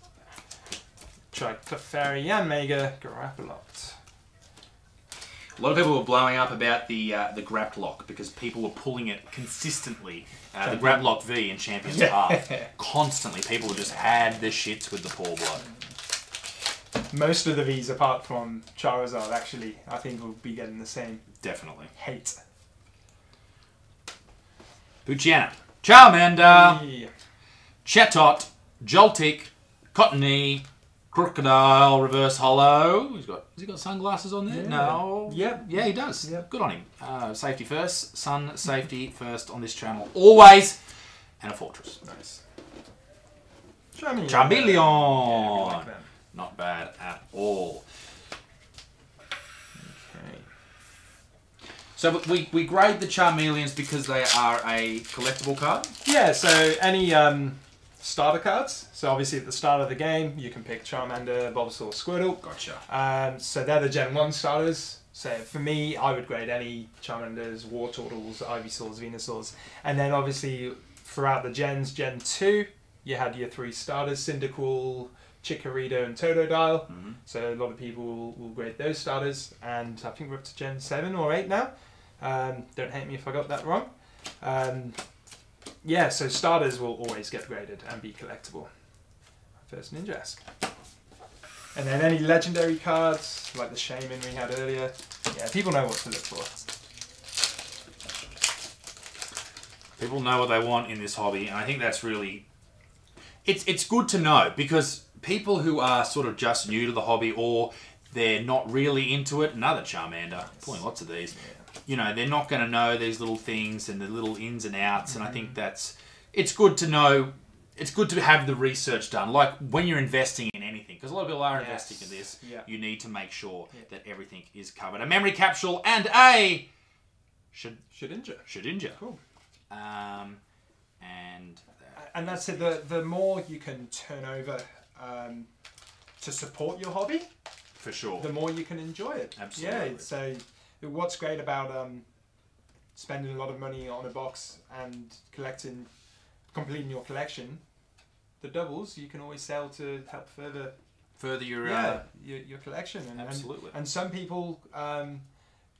Try Clefairy, Yanmega, Graplocked. A lot of people were blowing up about the Graplock because people were pulling it consistently. The Graplock V in Champions Path. Constantly, people just had the shits with the poor bloke. Most of the Vs, apart from Charizard, actually, I think will be getting the same. Definitely. Hate. Poochyena, Charmander, Chatot, Joltik, Cottony, Crocodile, Reverse Hollow. Has he got sunglasses on there? Yeah. No. Yep. Yeah, he does. Yep. Good on him. Safety first. Sun safety first on this channel. Always. And a Fortress. Nice. Charmeleon. Charmeleon. Yeah, we like them. Not bad at all. Okay. So we grade the Charmeleons because they are a collectible card? Yeah, so any... starter cards. So obviously at the start of the game, you can pick Charmander, Bulbasaur, Squirtle. Gotcha. So they're the Gen 1 starters. So for me, I would grade any Charmanders, Wartortles, Ivysaurs, Venusaurs. And then obviously throughout the gens, Gen 2, you had your three starters, Cyndaquil, Chikorita and Totodile. Mm-hmm. So a lot of people will grade those starters, and I think we're up to Gen 7 or 8 now. Don't hate me if I got that wrong. Yeah, so starters will always get graded and be collectible. First Ninjask. And then any legendary cards, like the Shaman we had earlier. Yeah, people know what to look for. People know what they want in this hobby, and I think that's really... It's good to know, because people who are sort of just new to the hobby, or they're not really into it, another Charmander, yes. Pulling lots of these, yeah. You know, they're not going to know these little things and the little ins and outs, mm-hmm. And I think that's... It's good to know... It's good to have the research done, like when you're investing in anything, because a lot of people are investing in this. Yeah. You need to make sure that everything is covered. A memory capsule and a Shedinja. Cool. And that's it. The more you can turn over to support your hobby, for sure, the more you can enjoy it. Absolutely. Yeah. So what's great about spending a lot of money on a box and completing your collection, the doubles you can always sell to help further your collection, and absolutely. And some people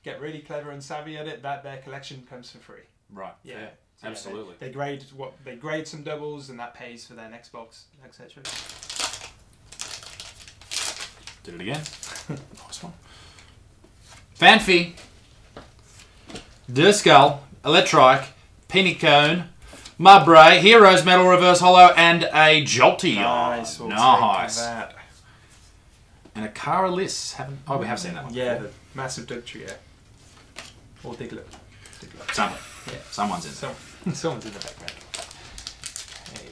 get really clever and savvy at it, that their collection comes for free. Right. Yeah. Yeah. So absolutely. Yeah, they grade some doubles, and that pays for their next box, etc. Did it again. Nice one. Fanfi, Durskull, Electrike, Pinicone, Mudbray, Heroes Metal Reverse Holo, and a Jolteon. Nice, we'll take that. And a Karoliss. Oh, we have seen that one. Yeah, the massive Dugtrio. Or Diglett. Someone. Yeah. Someone's in there. Someone's in the background. Hey.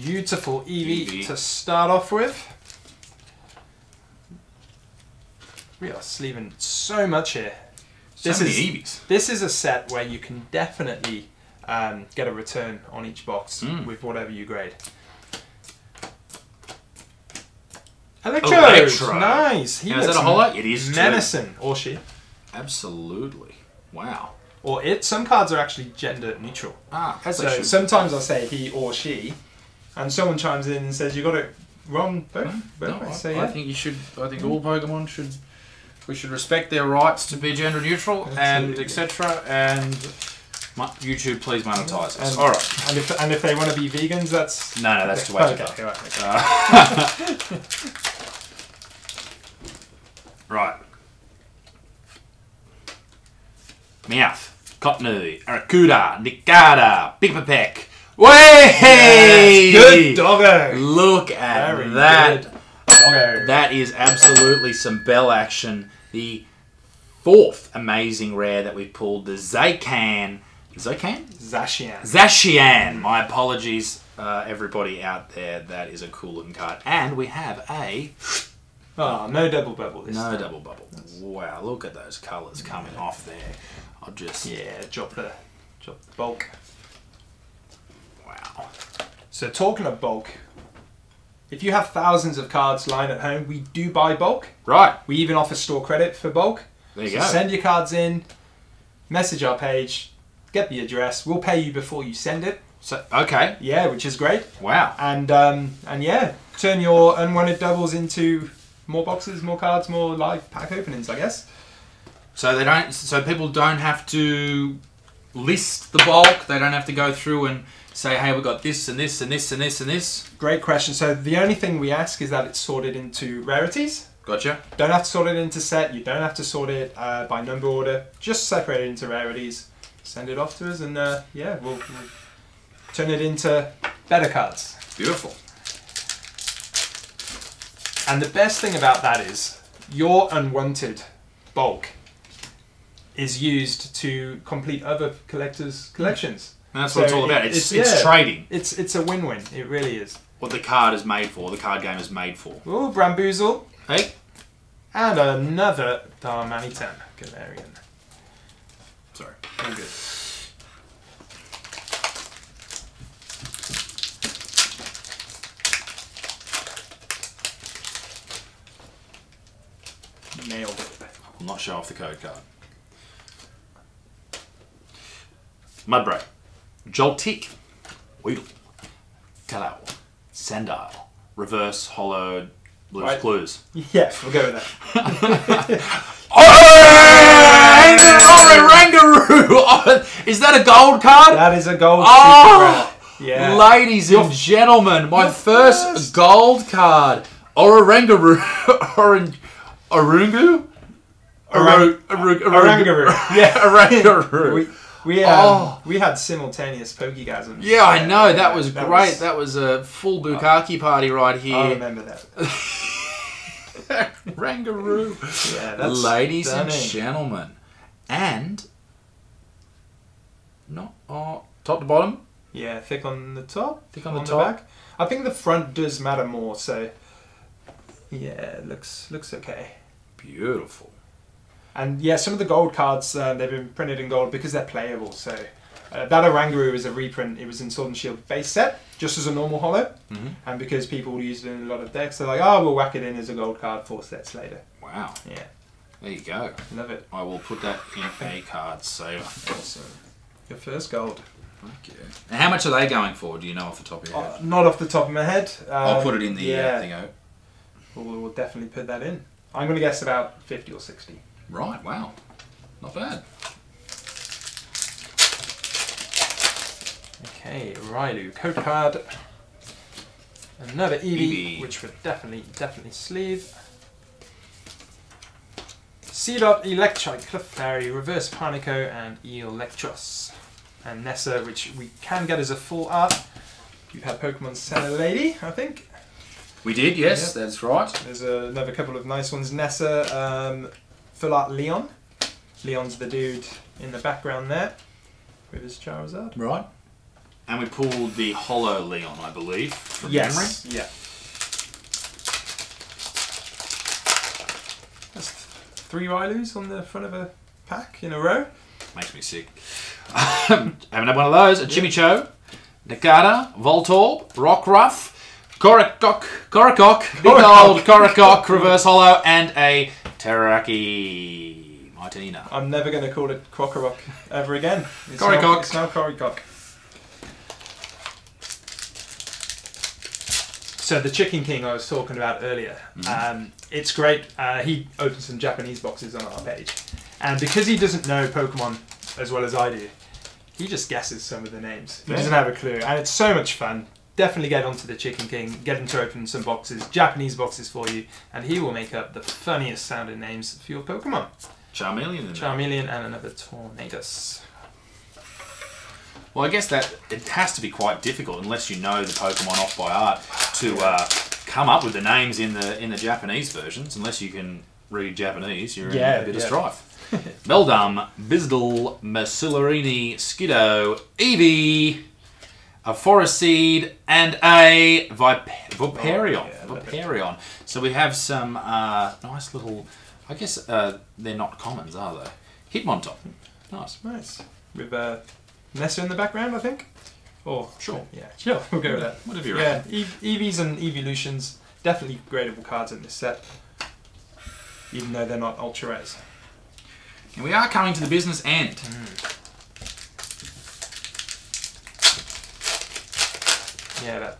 Beautiful Eevee to start off with. We are sleeving so much here. This is a set where you can definitely get a return on each box with whatever you grade. Electro. Nice. He is that a holo? It is menacing, too. Or she. Absolutely. Wow. Or it. Some cards are actually gender neutral. Ah. So sometimes I say he or she, and someone chimes in and says you got it wrong. I think you should. I think all Pokemon should. We should respect their rights to be gender neutral, and etc. And YouTube, please monetize us. All right. And if they want to be vegans, that's no, that's too much. Okay. Right. Meowth, Cottonoo, Aracuda, Nickada, Big Pepec. Way! Yes, good doggo. Look at that. Good. That is absolutely some bell action. The fourth amazing rare that we pulled, the Zacian. Zacian. My apologies, everybody out there. That is a cool looking card. And we have a... Oh, no double bubble this time. No double bubble. Wow, look at those colours coming off there. I'll just... Yeah, drop the bulk. Wow. So talking of bulk... If you have thousands of cards lying at home, we do buy bulk. Right. We even offer store credit for bulk. There you go. Send your cards in, message our page, get the address. We'll pay you before you send it. So okay. Yeah, which is great. Wow. And yeah, turn your unwanted doubles into more boxes, more cards, more live pack openings, I guess. So people don't have to list the bulk. They don't have to go through and say, hey, we've got this and this and this and this and this. Great question. So the only thing we ask is that it's sorted into rarities. Gotcha. Don't have to sort it into set. You don't have to sort it by number order. Just separate it into rarities. Send it off to us, and yeah, we'll turn it into better cards. Beautiful. And the best thing about that is your unwanted bulk is used to complete other collectors' collections. And that's what it's all about. It's trading. It's a win-win. It really is. What the card is made for. The card game is made for. Ooh, Bramboozle. Hey. And another Darmanitan. Galarian. Sorry. All good. Nailed it. I will not show off the code card. Mudbray, Joltik, Weedle, Talao, Sandile, Reverse, Hollow, Blue's Clues. Yeah, we'll go with that. Oh, is that a gold card? That is a gold super rare. Yeah. Ladies and gentlemen, my first gold card. Orangaroo. Orungu? Orangaroo. Yeah, Orangaroo. We had simultaneous Pokegasms. Yeah, I know. That was great. That was a full Bukkake party right here. I remember that. Rangaroo. Yeah, that's ladies stunning. And gentlemen. And not top to bottom. Yeah, thick on the top. Thick on the top. The back. I think the front does matter more, so yeah, it looks okay. Beautiful. And yeah, some of the gold cards they've been printed in gold because they're playable, so that Orangaroo is a reprint. It was in Sword and Shield base set, just as a normal holo. Mm-hmm. And because people use it in a lot of decks, they're like, oh, we'll whack it in as a gold card 4 sets later. Wow. Yeah. There you go. Love it. I will put that in a card saver. Awesome. Your first gold. Thank you. Now, how much are they going for? Do you know off the top of your head? Not off the top of my head. I'll put it in the thingo. We'll definitely put that in. I'm going to guess about 50 or 60. Right. Wow. Not bad. Okay, Raikou code card, another Eevee, which would definitely sleeve. Seedot, Electrike, Clefairy, Reverse Panico, and Electros. And Nessa, which we can get as a full art. You've had Pokemon Center Lady, I think. We did, yes, yeah. That's right. There's another couple of nice ones. Nessa, full art Leon. Leon's the dude in the background there with his Charizard. Right. And we pulled the Holo Leon, I believe, from memory. Yeah. That's 3 Railus on the front of a pack in a row. Makes me sick. Haven't had one of those. A Chimicho, Nakata, Voltorb, Rockruff, Korokok, big old Korokok, Reverse Holo, and a Terraki Mightina. I'm never going to call it Krokorok ever again. Korokok. It's now Korokok. So the Chicken King I was talking about earlier, it's great. He opened some Japanese boxes on our page. And because he doesn't know Pokemon as well as I do, he just guesses some of the names. He doesn't have a clue. And it's so much fun. Definitely get onto the Chicken King, get him to open some boxes, Japanese boxes for you, and he will make up the funniest sounding names for your Pokemon. Charmeleon. Charmeleon and another Tornadus. Well, I guess that it has to be quite difficult unless you know the Pokemon off by heart to come up with the names in the Japanese versions. Unless you can read Japanese, you're in a bit of strife. Meldum, Bizdal, Macillarini, Skiddo, Eevee, a Forest Seed, and a Vaporeon. Vaporeon. So we have some nice little. I guess they're not commons, are they? Hitmontop. Nice, nice. With Nessa in the background, I think. Or sure, yeah, sure, we'll go with that. Whatever you reckon. Yeah, Eevees and Evolutions, definitely gradable cards in this set, even though they're not ultra rares. And we are coming to the business end. Yeah, about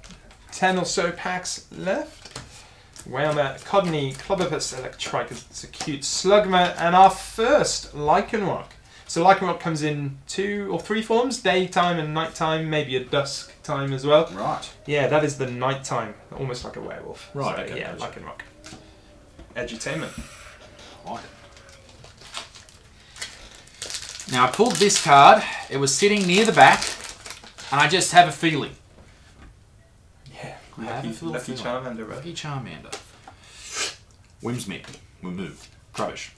10 or so packs left. Whelmer, Codney, Clobopus, Electrike, it's a cute Slugma, and our first Lycanroc. So Lycanroc comes in 2 or 3 forms, daytime and nighttime, maybe a dusk time as well. Right. Yeah, that is the nighttime, almost like a werewolf. Right. So, okay, yeah, Lycanroc. Edutainment. I like it. Now I pulled this card. It was sitting near the back, and I just have a feeling. Yeah. Lucky Charmander. Lucky Charmander. Whimsmere, Woomoo, Trubbish,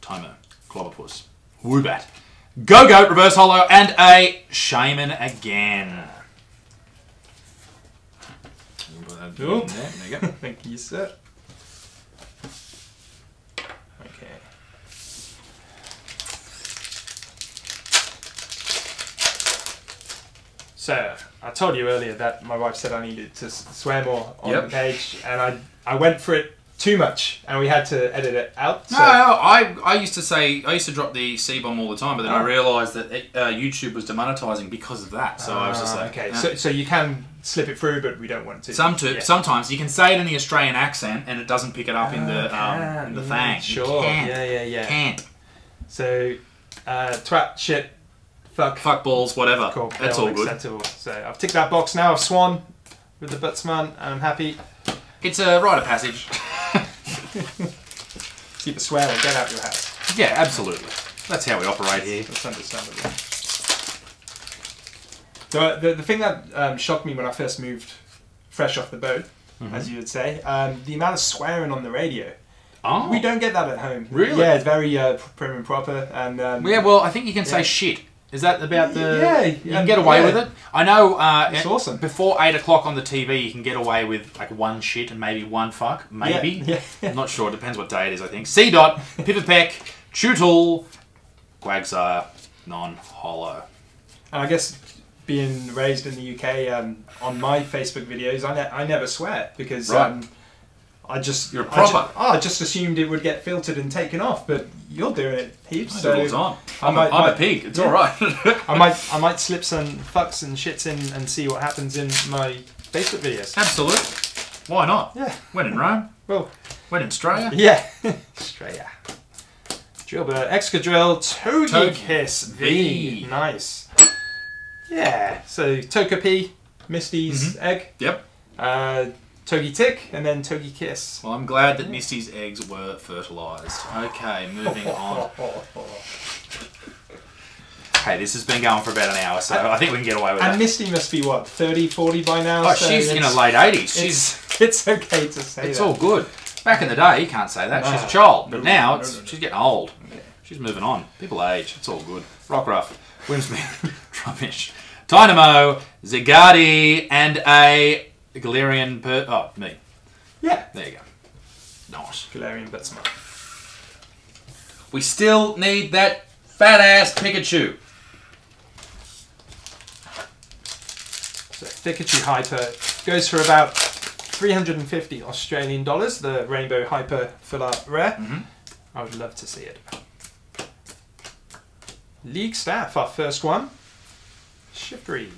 Timer, Clobopus. Woobat, Go-Goat, Reverse Holo, and a Shaman again. Cool. There you go. Thank you, sir. Okay. So, I told you earlier that my wife said I needed to swear more on the page, and I went for it too much, and we had to edit it out. So. No, I used to say, I used to drop the C-bomb all the time, but then I realised that YouTube was demonetising because of that. So I was just like, okay, so you can slip it through, but we don't want to. Sometimes you can say it in the Australian accent, and it doesn't pick it up in the thing. Sure, yeah. Can't. So, twat, shit, fuck, balls, whatever. Cool. That's all good. So I've ticked that box now. I've swan with the Thebuttsmarn, and I'm happy. It's a rite of passage. Keep a swear and get out of your house. Yeah, absolutely. That's how we operate here. That's understandable. So the thing that shocked me when I first moved, fresh off the boat, as you would say, the amount of swearing on the radio. Oh. We don't get that at home. Really? Yeah, it's very prim and proper. And yeah, well, I think you can say shit. Is that about the... Yeah. You can get away with it. I know... it's awesome. Before 8 o'clock on the TV, you can get away with like one shit and maybe one fuck. Maybe. Yeah. I'm not sure. It depends what day it is, I think. C-Dot, Pipperpeck, Chewtle, Quagsire, Non-Hollow. And I guess being raised in the UK, on my Facebook videos, I never swear because... Right. I just... You're proper. I just assumed it would get filtered and taken off, but you're doing it heaps. I do it all the time. I'm a pig. It's all right. I might slip some fucks and shits in and see what happens in my Facebook videos. Absolutely. Why not? Yeah. When in Rome. Well. When in Australia. Yeah. Australia. Drillbird. Excadrill. Togekiss V. Nice. Yeah. So Togepi, Misty's egg. Yep. Togetic, and then Togekiss. Well, I'm glad that Misty's eggs were fertilised. Okay, moving on. Hey, this has been going for about an hour, so I think we can get away with it. And that. Misty must be, what, 30, 40 by now? Oh, so she's in her late 80s. It's okay to say it's that. All good. Back in the day, you can't say that. No. She's a child. But now, she's getting old. Yeah. She's moving on. People age. It's all good. Rockruff, Wimsmith, Trumpish, Dynamo, Zygarde, and a... Galarian per... Oh, me. Yeah. There you go. Nice. Galarian Butterfly. We still need that fat-ass Pikachu. So, Thickachu Hyper goes for about 350 Australian dollars, the Rainbow Hyper Filler Rare. I would love to see it. League Staff, our first one. Shifree.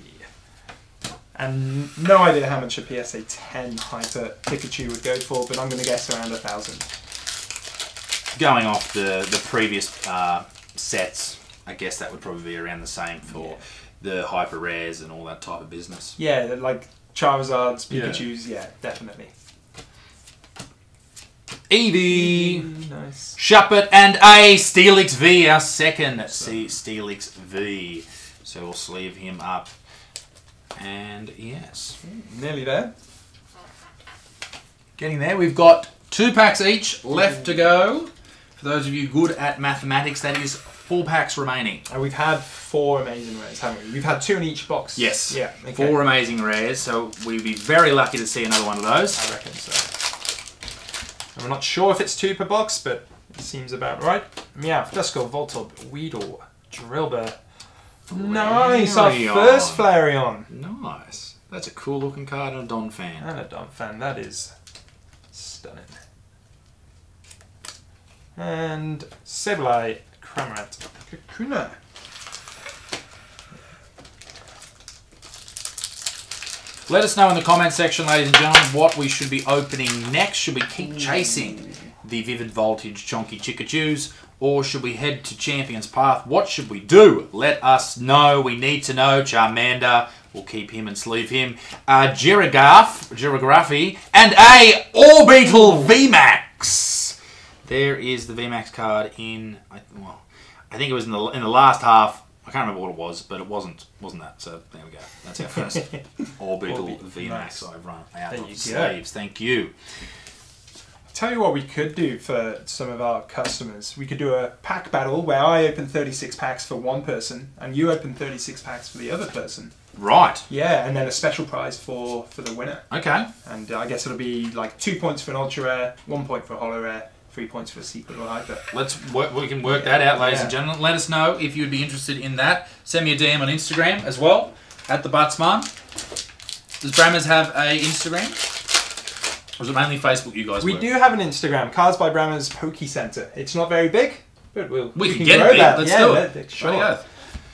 And no idea how much a PSA 10 Hyper Pikachu would go for, but I'm going to guess around 1,000. Going off the previous sets, I guess that would probably be around the same for the Hyper Rares and all that type of business. Yeah, like Charizards, Pikachus, yeah definitely. Eevee, nice. Shuppet, and a Steelix V, our second Steelix V. So we'll sleeve him up. And yes, nearly there. Getting there. We've got 2 packs each left to go. For those of you good at mathematics, that is 4 packs remaining. And we've had 4 amazing rares, haven't we? We've had 2 in each box. Yes. Yeah. Okay. 4 amazing rares. So we'd be very lucky to see another one of those. I reckon so. And we're not sure if it's 2 per box, but it seems about right. Meowth, Duskull, Voltorb, Weedle, Drillbur. Flareon. Nice, our first Flareon. Nice. That's a cool looking card and a Donphan. And a Donphan, that is stunning. And Sableye, Cramorant, Kakuna. Let us know in the comment section, ladies and gentlemen, what we should be opening next. Should we keep chasing the Vivid Voltage Chonky Chickachus? Or should we head to Champions Path? What should we do? Let us know. We need to know. Charmander. We'll keep him and sleeve him. Jirachi, and a Orbeetle VMAX. There is the VMAX card in... Well, I think it was in the last half. I can't remember what it was, but it wasn't that. So there we go. That's our first Orbeetle VMAX. Nice. I've run out of sleeves. Thank you. Tell you what we could do for some of our customers. We could do a pack battle where I open 36 packs for one person and you open 36 packs for the other person. Right. Yeah, and then a special prize for the winner. Okay. And I guess it'll be like 2 points for an ultra rare, 1 point for a holo rare, 3 points for a secret or hyper. We can work that out, ladies and gentlemen. Let us know if you'd be interested in that. Send me a DM on Instagram as well, at Thebuttsmarn. Does Brammers have a Instagram? Or is it mainly Facebook you guys work? We do have an Instagram, Cards by Brammers Poke Center. It's not very big, but we can get grow it big. That. Let's do it. Sure.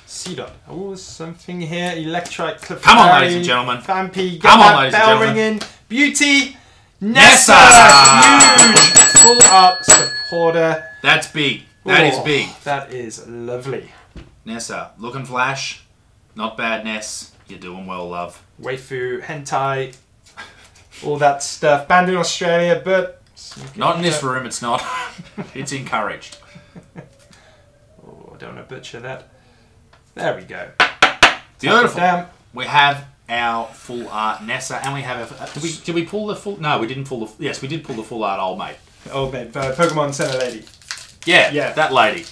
C-Dot. Oh, something here. Electrite. Clefairy, come on, ladies and gentlemen. Vampy. Come on, ladies and gentlemen. Bellringin. Beauty. Nessa. Huge. Full up supporter. That's big. That is big. That is lovely. Nessa. Looking flash. Not bad, Ness. You're doing well, love. Waifu. Hentai. All that stuff. Banned in Australia, but... Not in this room, it's not. It's encouraged. Oh, I don't want to butcher that. There we go. Beautiful. We have our full art Nessa, and we have a... Did we pull the full... No, we didn't pull the... Yes, we did pull the full art old mate. Old mate. Pokemon Center lady. Yeah, yeah, that lady.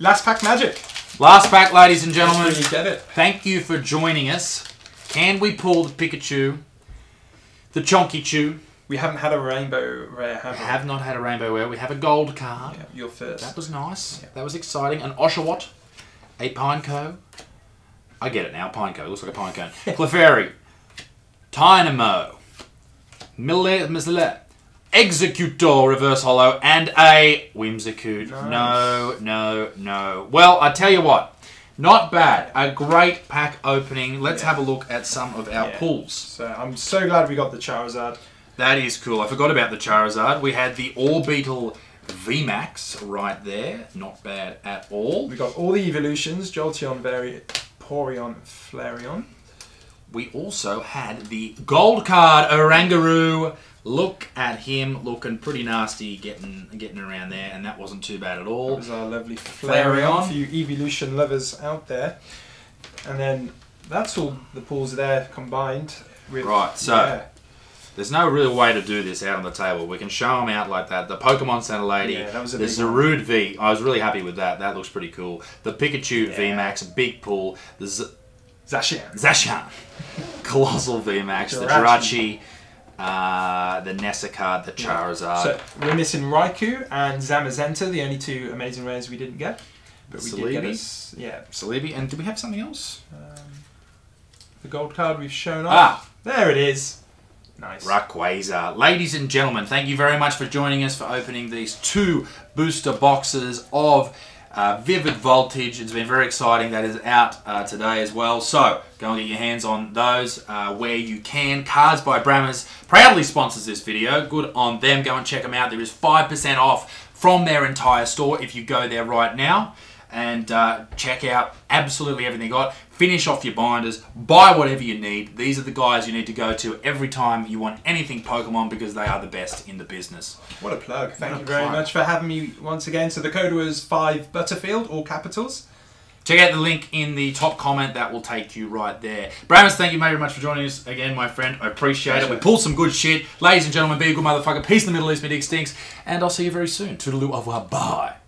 Last pack magic. Last pack, ladies and gentlemen. That's when you get it. Thank you for joining us. Can we pull the Pikachu? The Chonkichu. We haven't had a rainbow rare, have we? We have not had a rainbow rare. We have a gold card. Yeah, your first. That was nice. Yeah. That was exciting. An Oshawott. A Pineco. I get it now. Pineco. It looks like a pine cone. Clefairy. Tynamo. Executor Reverse Holo. And a Whimsicott. Nice. No, no, no. Well, I tell you what. Not bad. A great pack opening. Let's have a look at some of our pulls. So I'm so glad we got the Charizard. That is cool. I forgot about the Charizard. We had the Orbeetle VMAX right there. Not bad at all. We got all the Evolutions. Jolteon, Vaporeon, Flareon. We also had the gold card Orangaroo. Look at him looking pretty nasty, getting around there, and that wasn't too bad at all. That was our lovely Flareon for you evolution lovers out there. And then that's all the pools there combined. With, right, so... Yeah. There's no real way to do this out on the table. We can show them out like that. The Pokemon Center lady, the Zarude V. I was really happy with that. That looks pretty cool. The Pikachu VMAX, big pull. The Zacian. Colossal VMAX, the Jirachi, the Nessa card, the Charizard. So we're missing Raikou and Zamazenta, the only two amazing rares we didn't get. But we did get us, Celebi. And do we have something else? The gold card we've shown off. Ah, there it is. Nice. Rayquaza. Ladies and gentlemen, thank you very much for joining us for opening these two booster boxes of Vivid Voltage. It's been very exciting. That is out today as well. So, go and get your hands on those where you can. Cards by Brammers proudly sponsors this video. Good on them. Go and check them out. There is 5% off from their entire store if you go there right now. And check out absolutely everything they got. Finish off your binders, buy whatever you need. These are the guys you need to go to every time you want anything Pokemon because they are the best in the business. What a plug. Thank you very much for having me once again. So the code was 5Butterfield, all capitals. Check out the link in the top comment. That will take you right there. Brammers, thank you very much for joining us again, my friend. I appreciate it. We pulled some good shit. Ladies and gentlemen, be a good motherfucker. Peace in the Middle East, media extincts. And I'll see you very soon. Toodaloo, au revoir, bye.